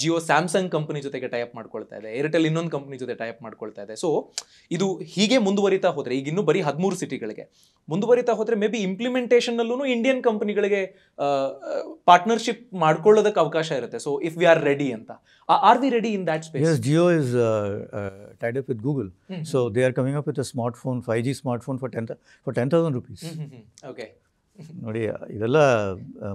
ಜಿಯೋ ಸ್ಯಾಮ್ಸಂಗ್ ಕಂಪನಿ ಜೊತೆಗೆ ಟೈಅಪ್ ಮಾಡ್ಕೊಳ್ತಾ ಇದೆ, ಏರ್ಟೆಲ್ ಇನ್ನೊಂದು ಕಂಪನಿ ಜೊತೆ ಟೈಅಪ್ ಮಾಡ್ಕೊಳ್ತಾ ಇದೆ. ಸೊ ಇದು ಹೀಗೆ ಮುಂದುವರಿತಾ ಹೋದರೆ, ಈಗ ಇನ್ನೂ ಬರೀ 13 ಸಿಟಿಗಳಿಗೆ ಮುಂದುವರಿತಾ ಹೋದರೆ, ಮೇ ಬಿ ಇಂಪ್ಲಿಮೆಂಟೇಷನಲ್ಲೂ ಇಂಡಿಯನ್ ಕಂಪನಿಗಳಿಗೆ ಪಾರ್ಟ್ನರ್ಶಿಪ್ ಮಾಡ್ಕೊಳ್ಳೋದಕ್ಕೆ ಅವಕಾಶ ಇರುತ್ತೆ. So if we are ready ಅಂತ, are we ready in that space? ಜಿಯೋ is tied up with ಗೂಗಲ್, so they are coming up with a smartphone, 5G smartphone for 10,000 rupees. Okay, ನೋಡಿ ಇದೆಲ್ಲ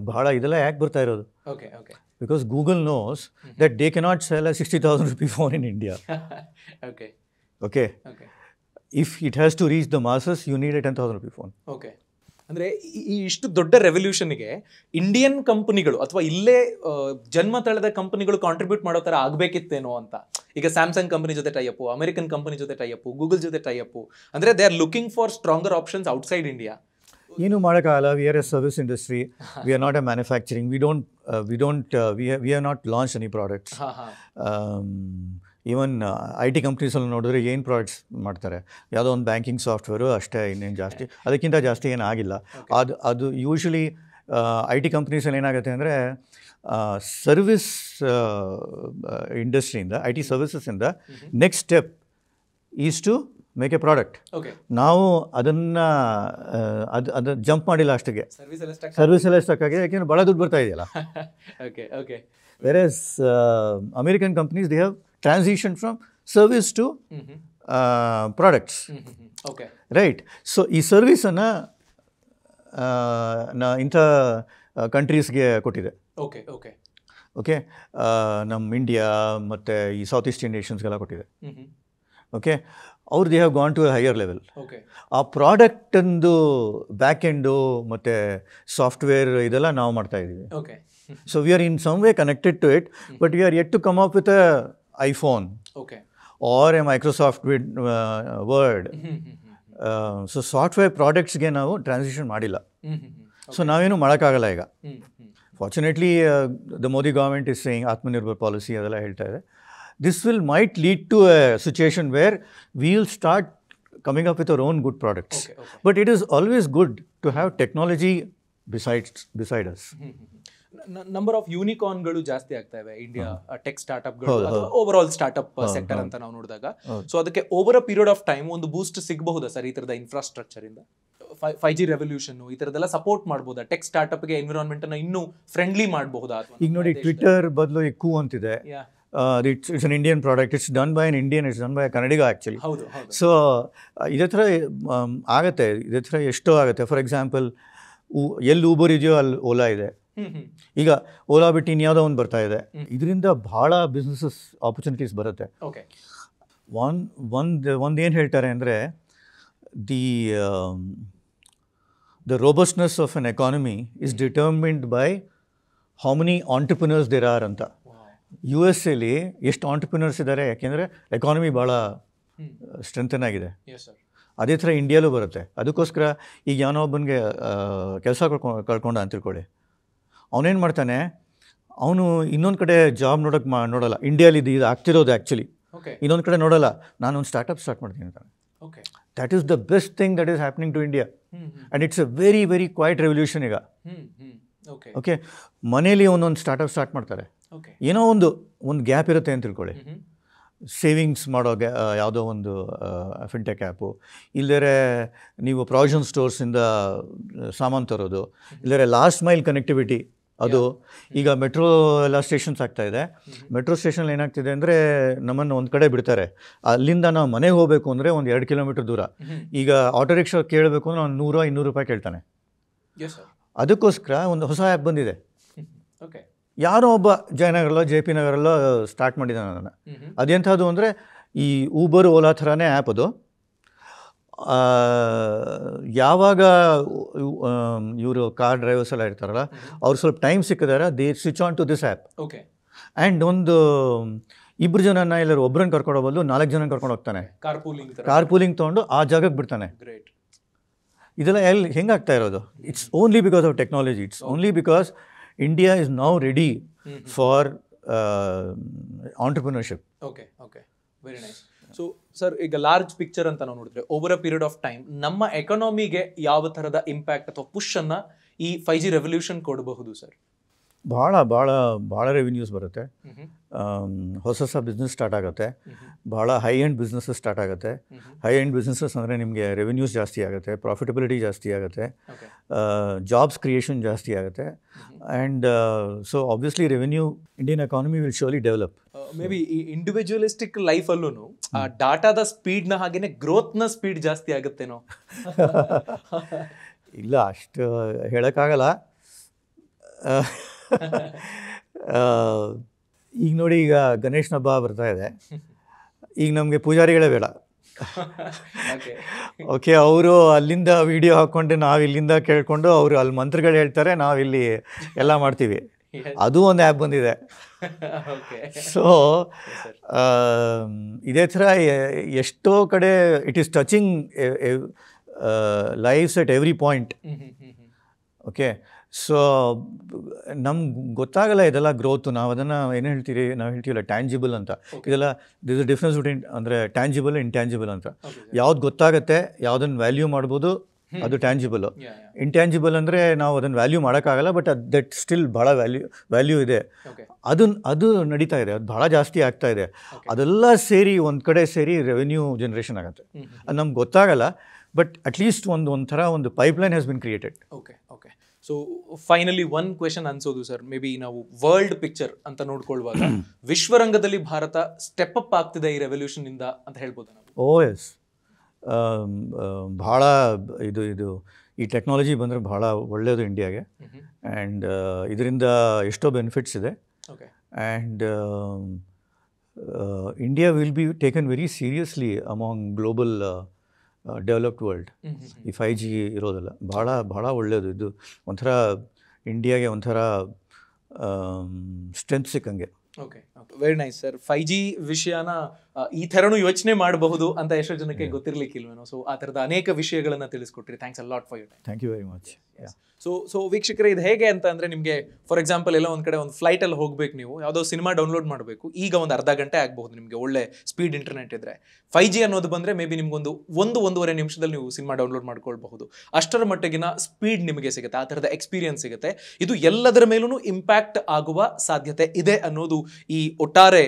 ಬಹಳ ಯಾಕೆ ಬರ್ತಾ ಇರೋದು? Okay, okay, because ಗೂಗಲ್ knows that they cannot sell a 60,000 rupee phone in India. Okay, okay, if it has to reach the masses you need a 10,000 rupee phone. Okay, ಅಂದರೆ ಈ ಇಷ್ಟು ದೊಡ್ಡ ರೆವಲ್ಯೂಷನ್ಗೆ ಇಂಡಿಯನ್ ಕಂಪನಿಗಳು ಅಥವಾ ಇಲ್ಲೇ ಜನ್ಮ ತಳೆದ ಕಂಪನಿಗಳು ಕಾಂಟ್ರಿಬ್ಯೂಟ್ ಮಾಡೋ ಥರ ಆಗಬೇಕಿತ್ತೇನೋ ಅಂತ. ಈಗ ಸ್ಯಾಮ್ಸಂಗ್ ಕಂಪನಿ ಜೊತೆ ಟೈಅಪ್ಪು, ಅಮೆರಿಕನ್ ಕಂಪನಿ ಜೊತೆ ಟೈಅಪ್ಪು, ಗೂಗಲ್ ಜೊತೆ ಟೈಅಪ್ಪು, ಅಂದರೆ they are looking for stronger options outside India. ಏನು ಮಾಡೋಕ್ಕಾಗಲ್ಲ, we are a service industry, we are not a manufacturing, we are not launch any products. Even I T ಕಂಪ್ನೀಸಲ್ಲಿ ನೋಡಿದ್ರೆ ಏನು products ಮಾಡ್ತಾರೆ, ಯಾವುದೋ ಒಂದು ಬ್ಯಾಂಕಿಂಗ್ ಸಾಫ್ಟ್ವೇರು ಅಷ್ಟೇ, ಇನ್ನೇನು ಜಾಸ್ತಿ ಅದಕ್ಕಿಂತ ಜಾಸ್ತಿ ಏನು ಆಗಿಲ್ಲ. ಅದು ಯೂಶ್ವಲಿ ಐ ಟಿ ಕಂಪ್ನೀಸಲ್ಲಿ ಏನಾಗುತ್ತೆ ಅಂದರೆ ಸರ್ವಿಸ್ ಇಂಡಸ್ಟ್ರಿಯಿಂದ, ಐ ಟಿ ಸರ್ವಿಸಸ್ಸಿಂದ next step is to make a product. ನಾವು ಅದನ್ನು ಜಂಪ್ ಮಾಡಿಲ್ಲ, ಅಷ್ಟಿಗೆ ಸರ್ವಿಸಲ್ಲೇ ಸ್ಟಕ್ ಆಗಿದೆ, ಯಾಕೆಂದರೆ ಭಾಳ ದುಡ್ಡು ಬರ್ತಾ ಇದೆಯಲ್ಲ. Versus American companies they have transition from service to products. Okay, right. So ee service ana na inta countries ge kotide. Okay, okay, okay, nam India matte ee South East Indian nations gala kotide. Okay, or they have gone to a higher level. Okay, aa product andu back end matte software idella now martta idivi. Okay, so we are in some way connected to it, but we are yet to come up with a iPhone, okay, or a Microsoft Word. So software products ಗೆ ನಾವು transition ಮಾಡಿಲ್ಲ. So ನಾವೇನು ಮಾಡೋಕ್ಕಾಗಲ್ಲ ಈಗ. Fortunately the Modi government is saying Atmanirbhar policy ಅದೆಲ್ಲ ಹೇಳ್ತಾ ಇದೆ. This will might lead to a situation where we will start coming up with our own good products. But it is always good to have technology beside us. Number of ಯೂನಿಕಾರ್ನ್ಗಳು ಜಾಸ್ತಿ ಆಗ್ತಾ ಇವೆ India tech ಸ್ಟಾರ್ಟ್ಅಪ್ಗಳು, over all startup sector ಅಂತ ನಾವು ನೋಡಿದಾಗ. So ಅದಕ್ಕೆ over a period of time ಒಂದು ಬೂಸ್ಟ್ ಸಿಗಬಹುದಾ ಸರ್ ಈ ಥರದ ಇನ್ಫ್ರಾಸ್ಟ್ರಕ್ಚರಿಂದ? 5G revolution, support tech startup environment friendly. Twitter badlo it's an Indian product. It's done by an Indian. It's done by a Kannadiga actually. How do. So for example, Uber is Ola. ಈಗ ಓಲಾ ಬಿಟ್ಟು ಇನ್ಯಾವುದೋ ಒಂದು ಬರ್ತಾ ಇದೆ. ಇದರಿಂದ ಬಹಳ businesses opportunities ಬರುತ್ತೆ. Okay, ಒಂದು ಏನು ಹೇಳ್ತಾರೆ ಅಂದರೆ the robustness of an economy is determined by how many entrepreneurs there are ಅಂತ. ಯು ಎಸ್ ಎಲ್ಲಿ ಎಷ್ಟು ಆಂಟ್ರಪ್ರಿನರ್ಸ್ ಇದ್ದಾರೆ, ಯಾಕೆಂದರೆ ಎಕಾನಮಿ ಭಾಳ ಸ್ಟ್ರೆಂಥನ್ ಆಗಿದೆ. ಅದೇ ಥರ ಇಂಡಿಯಲ್ಲೂ ಬರುತ್ತೆ. ಅದಕ್ಕೋಸ್ಕರ ಈಗ ಯಾವನೋ ಒಬ್ಬನಿಗೆ ಕೆಲಸ ಕಳ್ಕೊಂಡ ಅಂತ ತಿಳ್ಕೊಳ್ಳಿ, ಅವನೇನು ಮಾಡ್ತಾನೆ, ಅವನು ಇನ್ನೊಂದು ಕಡೆ ಜಾಬ್ ನೋಡಲ್ಲ. ಇಂಡಿಯಲ್ಲಿ ಇದು ಆಗ್ತಿರೋದು ಆ್ಯಕ್ಚುಲಿ. ಇನ್ನೊಂದು ಕಡೆ ನೋಡಲ್ಲ, ನಾನೊಂದು ಸ್ಟಾರ್ಟಪ್ ಸ್ಟಾರ್ಟ್ ಮಾಡ್ತೀನಿ ಅಂತಾನೆ. That is the best thing that is happening to India and it's a very very quiet revolution ಈಗ. ಓಕೆ, ಮನೇಲಿ ಒಂದೊಂದು ಸ್ಟಾರ್ಟಪ್ ಸ್ಟಾರ್ಟ್ ಮಾಡ್ತಾರೆ. ಏನೋ ಒಂದು ಗ್ಯಾಪ್ ಇರುತ್ತೆ ಅಂತ ತಿಳ್ಕೊಳ್ಳಿ, ಸೇವಿಂಗ್ಸ್ ಮಾಡೋ ಯಾವುದೋ ಒಂದು ಫಿನ್ಟೆಕ್ ಆ್ಯಪು, ಇಲ್ಲದೇ ನೀವು ಪ್ರಾವಿಷನ್ ಸ್ಟೋರ್ಸಿಂದ ಸಾಮಾನು ತರೋದು, ಇಲ್ಲದೇ ಲಾಸ್ಟ್ ಮೈಲ್ ಕನೆಕ್ಟಿವಿಟಿ. ಅದು ಈಗ ಮೆಟ್ರೋ ಎಲ್ಲ ಸ್ಟೇಷನ್ಸ್ ಆಗ್ತಾಯಿದೆ. ಮೆಟ್ರೋ ಸ್ಟೇಷನಲ್ಲಿ ಏನಾಗ್ತಿದೆ ಅಂದರೆ ನಮ್ಮನ್ನು ಒಂದು ಕಡೆ ಬಿಡ್ತಾರೆ, ಅಲ್ಲಿಂದ ನಾವು ಮನೆಗೆ ಹೋಗಬೇಕು ಅಂದರೆ ಒಂದು 2 ಕಿಲೋಮೀಟರ್ ದೂರ. ಈಗ ಆಟೋ ರಿಕ್ಷಾ ಕೇಳಬೇಕು ಅಂದರೆ ಅವ್ನು 100-200 ರೂಪಾಯಿ ಕೇಳ್ತಾನೆ. ಅದಕ್ಕೋಸ್ಕರ ಒಂದು ಹೊಸ ಆ್ಯಪ್ ಬಂದಿದೆ. ಓಕೆ, ಯಾರೋ ಒಬ್ಬ ಜಯನಗರಲ್ಲೋ JP ನಗರಲ್ಲೋ ಸ್ಟಾರ್ಟ್ ಮಾಡಿದ್ದಾನೆ ಅದನ್ನು. ಅದೆಂಥದ್ದು ಅಂದರೆ ಈ ಊಬರ್ ಓಲಾ ಥರನೇ ಆ್ಯಪ್ ಅದು. ಯಾವಾಗ ಇವರು ಕಾರ್ ಡ್ರೈವರ್ಸ್ ಎಲ್ಲ ಇರ್ತಾರಲ್ಲ, ಅವ್ರು ಸ್ವಲ್ಪ ಟೈಮ್ ಸಿಕ್ಕಿದಾರೆ, they switch on to this app. Okay, and ಒಂದು 2 ಜನನ ಎಲ್ಲರೂ ಒಬ್ಬರನ್ನ ಕರ್ಕೊಂಡು ಬದಲು 4 ಜನ ಕರ್ಕೊಂಡು ಹೋಗ್ತಾನೆ. ಕಾರ್ ಪೂಲಿಂಗ್ ತೊಗೊಂಡು ಆ ಜಾಗಕ್ಕೆ ಬಿಡ್ತಾನೆ. ಇದೆಲ್ಲ ಎಲ್ಲಿ ಹೆಂಗಾಗ್ತಾ ಇರೋದು? It's only because of technology. It's only because India is now ready for entrepreneurship. Okay, very nice. So, sir, a large picture anta nao nodidre, over a period of time namma economy ge yava tarada impact atho push anna ee 5G revolution kodabahudu sir? Baala revenues barutte, hosasa business start agutte, baala high end businesses start agutte. High end businesses andre nimge revenues jaasti agutte, profitability jaasti agutte, jobs creation jaasti agutte, and so obviously revenue, Indian economy will surely develop. Maybe individualistic life allu no data da speed na hagene growth na speed jaasti agutte no illa ashtu helakagala. ಈಗ ನೋಡಿ, ಈಗ ಗಣೇಶನ ಹಬ್ಬ ಬರ್ತಾ ಇದೆ. ಈಗ ನಮಗೆ ಪೂಜಾರಿಗಳೇ ಬೇಡ. ಓಕೆ, ಅವರು ಅಲ್ಲಿಂದ ವಿಡಿಯೋ ಹಾಕ್ಕೊಂಡು ನಾವು ಇಲ್ಲಿಂದ ಕೇಳಿಕೊಂಡು ಅವರು ಅಲ್ಲಿ ಮಂತ್ರಗಳು ಹೇಳ್ತಾರೆ, ನಾವಿಲ್ಲಿ ಎಲ್ಲ ಮಾಡ್ತೀವಿ. ಅದು ಒಂದು ಆ್ಯಪ್ ಬಂದಿದೆ. ಸೊ ಇದೇ ಥರ ಎಷ್ಟೋ ಕಡೆ it is touching lifes at every point. Okay, so ನಮ್ಗೆ ಗೊತ್ತಾಗಲ್ಲ ಇದೆಲ್ಲ ಗ್ರೋತು. ನಾವು ಅದನ್ನು ಏನು ಹೇಳ್ತೀವಲ್ಲ ಟ್ಯಾಂಜಿಬಲ್ ಅಂತ. ಇದೆಲ್ಲ ದಿಸ್ ಇಸ್ ಡಿಫ್ರೆನ್ಸ್ ಬಿಟ್ವೀನ್ ಅಂದರೆ ಟ್ಯಾಂಜಿಬಲ್ ಇಂಟ್ಯಾಂಜಿಬಲ್ ಅಂತ. ಯಾವ್ದು ಗೊತ್ತಾಗುತ್ತೆ, ಯಾವುದನ್ನು ವ್ಯಾಲ್ಯೂ ಮಾಡ್ಬೋದು, ಅದು ಟ್ಯಾಂಜಿಬಲು. ಇಂಟ್ಯಾಂಜಿಬಲ್ ಅಂದರೆ ನಾವು ಅದನ್ನು ವ್ಯಾಲ್ಯೂ ಮಾಡೋಕ್ಕಾಗಲ್ಲ, ಬಟ್ ಅದು ದಟ್ ಸ್ಟಿಲ್ ಭಾಳ ವ್ಯಾಲ್ಯೂ ಇದೆ. ಅದು ನಡೀತಾ ಇದೆ, ಅದು ಭಾಳ ಜಾಸ್ತಿ ಆಗ್ತಾ ಇದೆ. ಅದೆಲ್ಲ ಸೇರಿ ಒಂದು ಕಡೆ ಸೇರಿ ರೆವೆನ್ಯೂ ಜನ್ರೇಷನ್ ಆಗುತ್ತೆ. ಅದು ನಮ್ಗೆ ಗೊತ್ತಾಗಲ್ಲ, ಬಟ್ ಅಟ್ಲೀಸ್ಟ್ ಒಂಥರ ಒಂದು pipeline has been created. Okay, so finally ಒಂದು ಕ್ವೆಶನ್ ಅನ್ಸೋದು ಸರ್, ಮೇ ಬಿ ನಾವು ವರ್ಲ್ಡ್ ಪಿಕ್ಚರ್ ಅಂತ ನೋಡ್ಕೊಳ್ವಾಗ ವಿಶ್ವರಂಗದಲ್ಲಿ ಭಾರತ ಸ್ಟೆಪ್ ಅಪ್ ಆಗ್ತಿದೆ ಈ ರೆವಲ್ಯೂಷನ್ನಿಂದ ಅಂತ ಹೇಳ್ಬೋದು ನಾವು? ಓ ಎಸ್, ಭಾಳ ಇದು ಈ ಟೆಕ್ನಾಲಜಿ ಬಂದರೆ ಭಾಳ ಒಳ್ಳೆಯದು ಇಂಡಿಯಾಗೆ. ಆ್ಯಂಡ್ ಇದರಿಂದ ಎಷ್ಟೋ ಬೆನಿಫಿಟ್ಸ್ ಇದೆ. Okay, and India will be taken very seriously among global developed world. ಈ 5G ಇರೋದಲ್ಲ ಭಾಳ ಒಳ್ಳೆಯದು. ಇದು ಒಂಥರ ಇಂಡಿಯಾಗೆ ಒಂಥರ ಸ್ಟ್ರೆಂತ್ ಸಿಕ್ಕಂಗೆ. Okay, very nice sir. 5G ವಿಷಯನ ಈ ಥರನೂ ಯೋಚನೆ ಮಾಡಬಹುದು ಅಂತ ಎಷ್ಟೋ ಜನಕ್ಕೆ ಗೊತ್ತಿರಲಿಕ್ಕಿಲ್ವೇನೋ. ಸೊ ಆ ಥರದ ಅನೇಕ ವಿಷಯಗಳನ್ನು ತಿಳಿಸ್ಕೊಟ್ರಿ. Thanks a lot for you time. Thank you very much. So ವೀಕ್ಷಕರೇ, ಇದು ಹೇಗೆ ಅಂತ ಅಂದರೆ, ನಿಮಗೆ ಫಾರ್ ಎಕ್ಸಾಂಪಲ್ ಎಲ್ಲ ಒಂದು ಕಡೆ ಒಂದು ಫ್ಲೈಟಲ್ಲಿ ಹೋಗ್ಬೇಕು, ನೀವು ಯಾವುದೋ ಸಿನಿಮಾ ಡೌನ್ಲೋಡ್ ಮಾಡಬೇಕು, ಈಗ ಒಂದು ಅರ್ಧ ಗಂಟೆ ಆಗಬಹುದು ನಿಮಗೆ ಒಳ್ಳೆ ಸ್ಪೀಡ್ ಇಂಟರ್ನೆಟ್ ಇದ್ದರೆ. 5G ಅನ್ನೋದು ಬಂದರೆ ಮೇ ಬಿ ನಿಮಗೊಂದು 1-1.5 ನಿಮಿಷದಲ್ಲಿ ನೀವು ಸಿನಿಮಾ ಡೌನ್ಲೋಡ್ ಮಾಡ್ಕೊಳ್ಬಹುದು. ಅಷ್ಟರ ಮಟ್ಟಿಗಿನ ಸ್ಪೀಡ್ ನಿಮಗೆ ಸಿಗುತ್ತೆ, ಆ ಥರದ ಎಕ್ಸ್ಪೀರಿಯನ್ಸ್ ಸಿಗುತ್ತೆ. ಇದು ಎಲ್ಲದರ ಮೇಲೂ ಇಂಪ್ಯಾಕ್ಟ್ ಆಗುವ ಸಾಧ್ಯತೆ ಇದೆ ಅನ್ನೋದು ಈ ಒಟ್ಟಾರೆ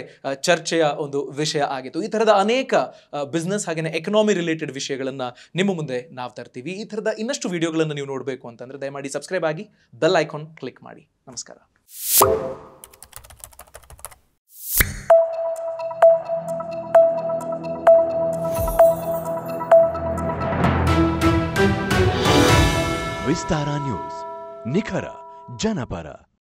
ಚರ್ಚೆಯ ಒಂದು ವಿಷಯ. ಆಗಿತ್ತು ಈ ತರದ ಅನೇಕ ಬಿಸಿನೆಸ್ ಹಾಗೇನೇ ಎಕಾನಮಿ ರಿಲೇಟೆಡ್ ವಿಷಯಗಳನ್ನು ನಿಮ್ಮ ಮುಂದೆ ನಾವು ತರ್ತೀವಿ ಈ ತರದ ಇನ್ನಷ್ಟು ವಿಡಿಯೋಗಳನ್ನು ನೀವು ನೋಡಬೇಕು ಅಂತಂದ್ರೆ ದಯಮಾಡಿ ಸಬ್ಸ್ಕ್ರೈಬ್ ಆಗಿ ಬೆಲ್ ಐಕಾನ್ ಕ್ಲಿಕ್ ಮಾಡಿ ನಮಸ್ಕಾರ Vistara News, Nikhara, Janapara.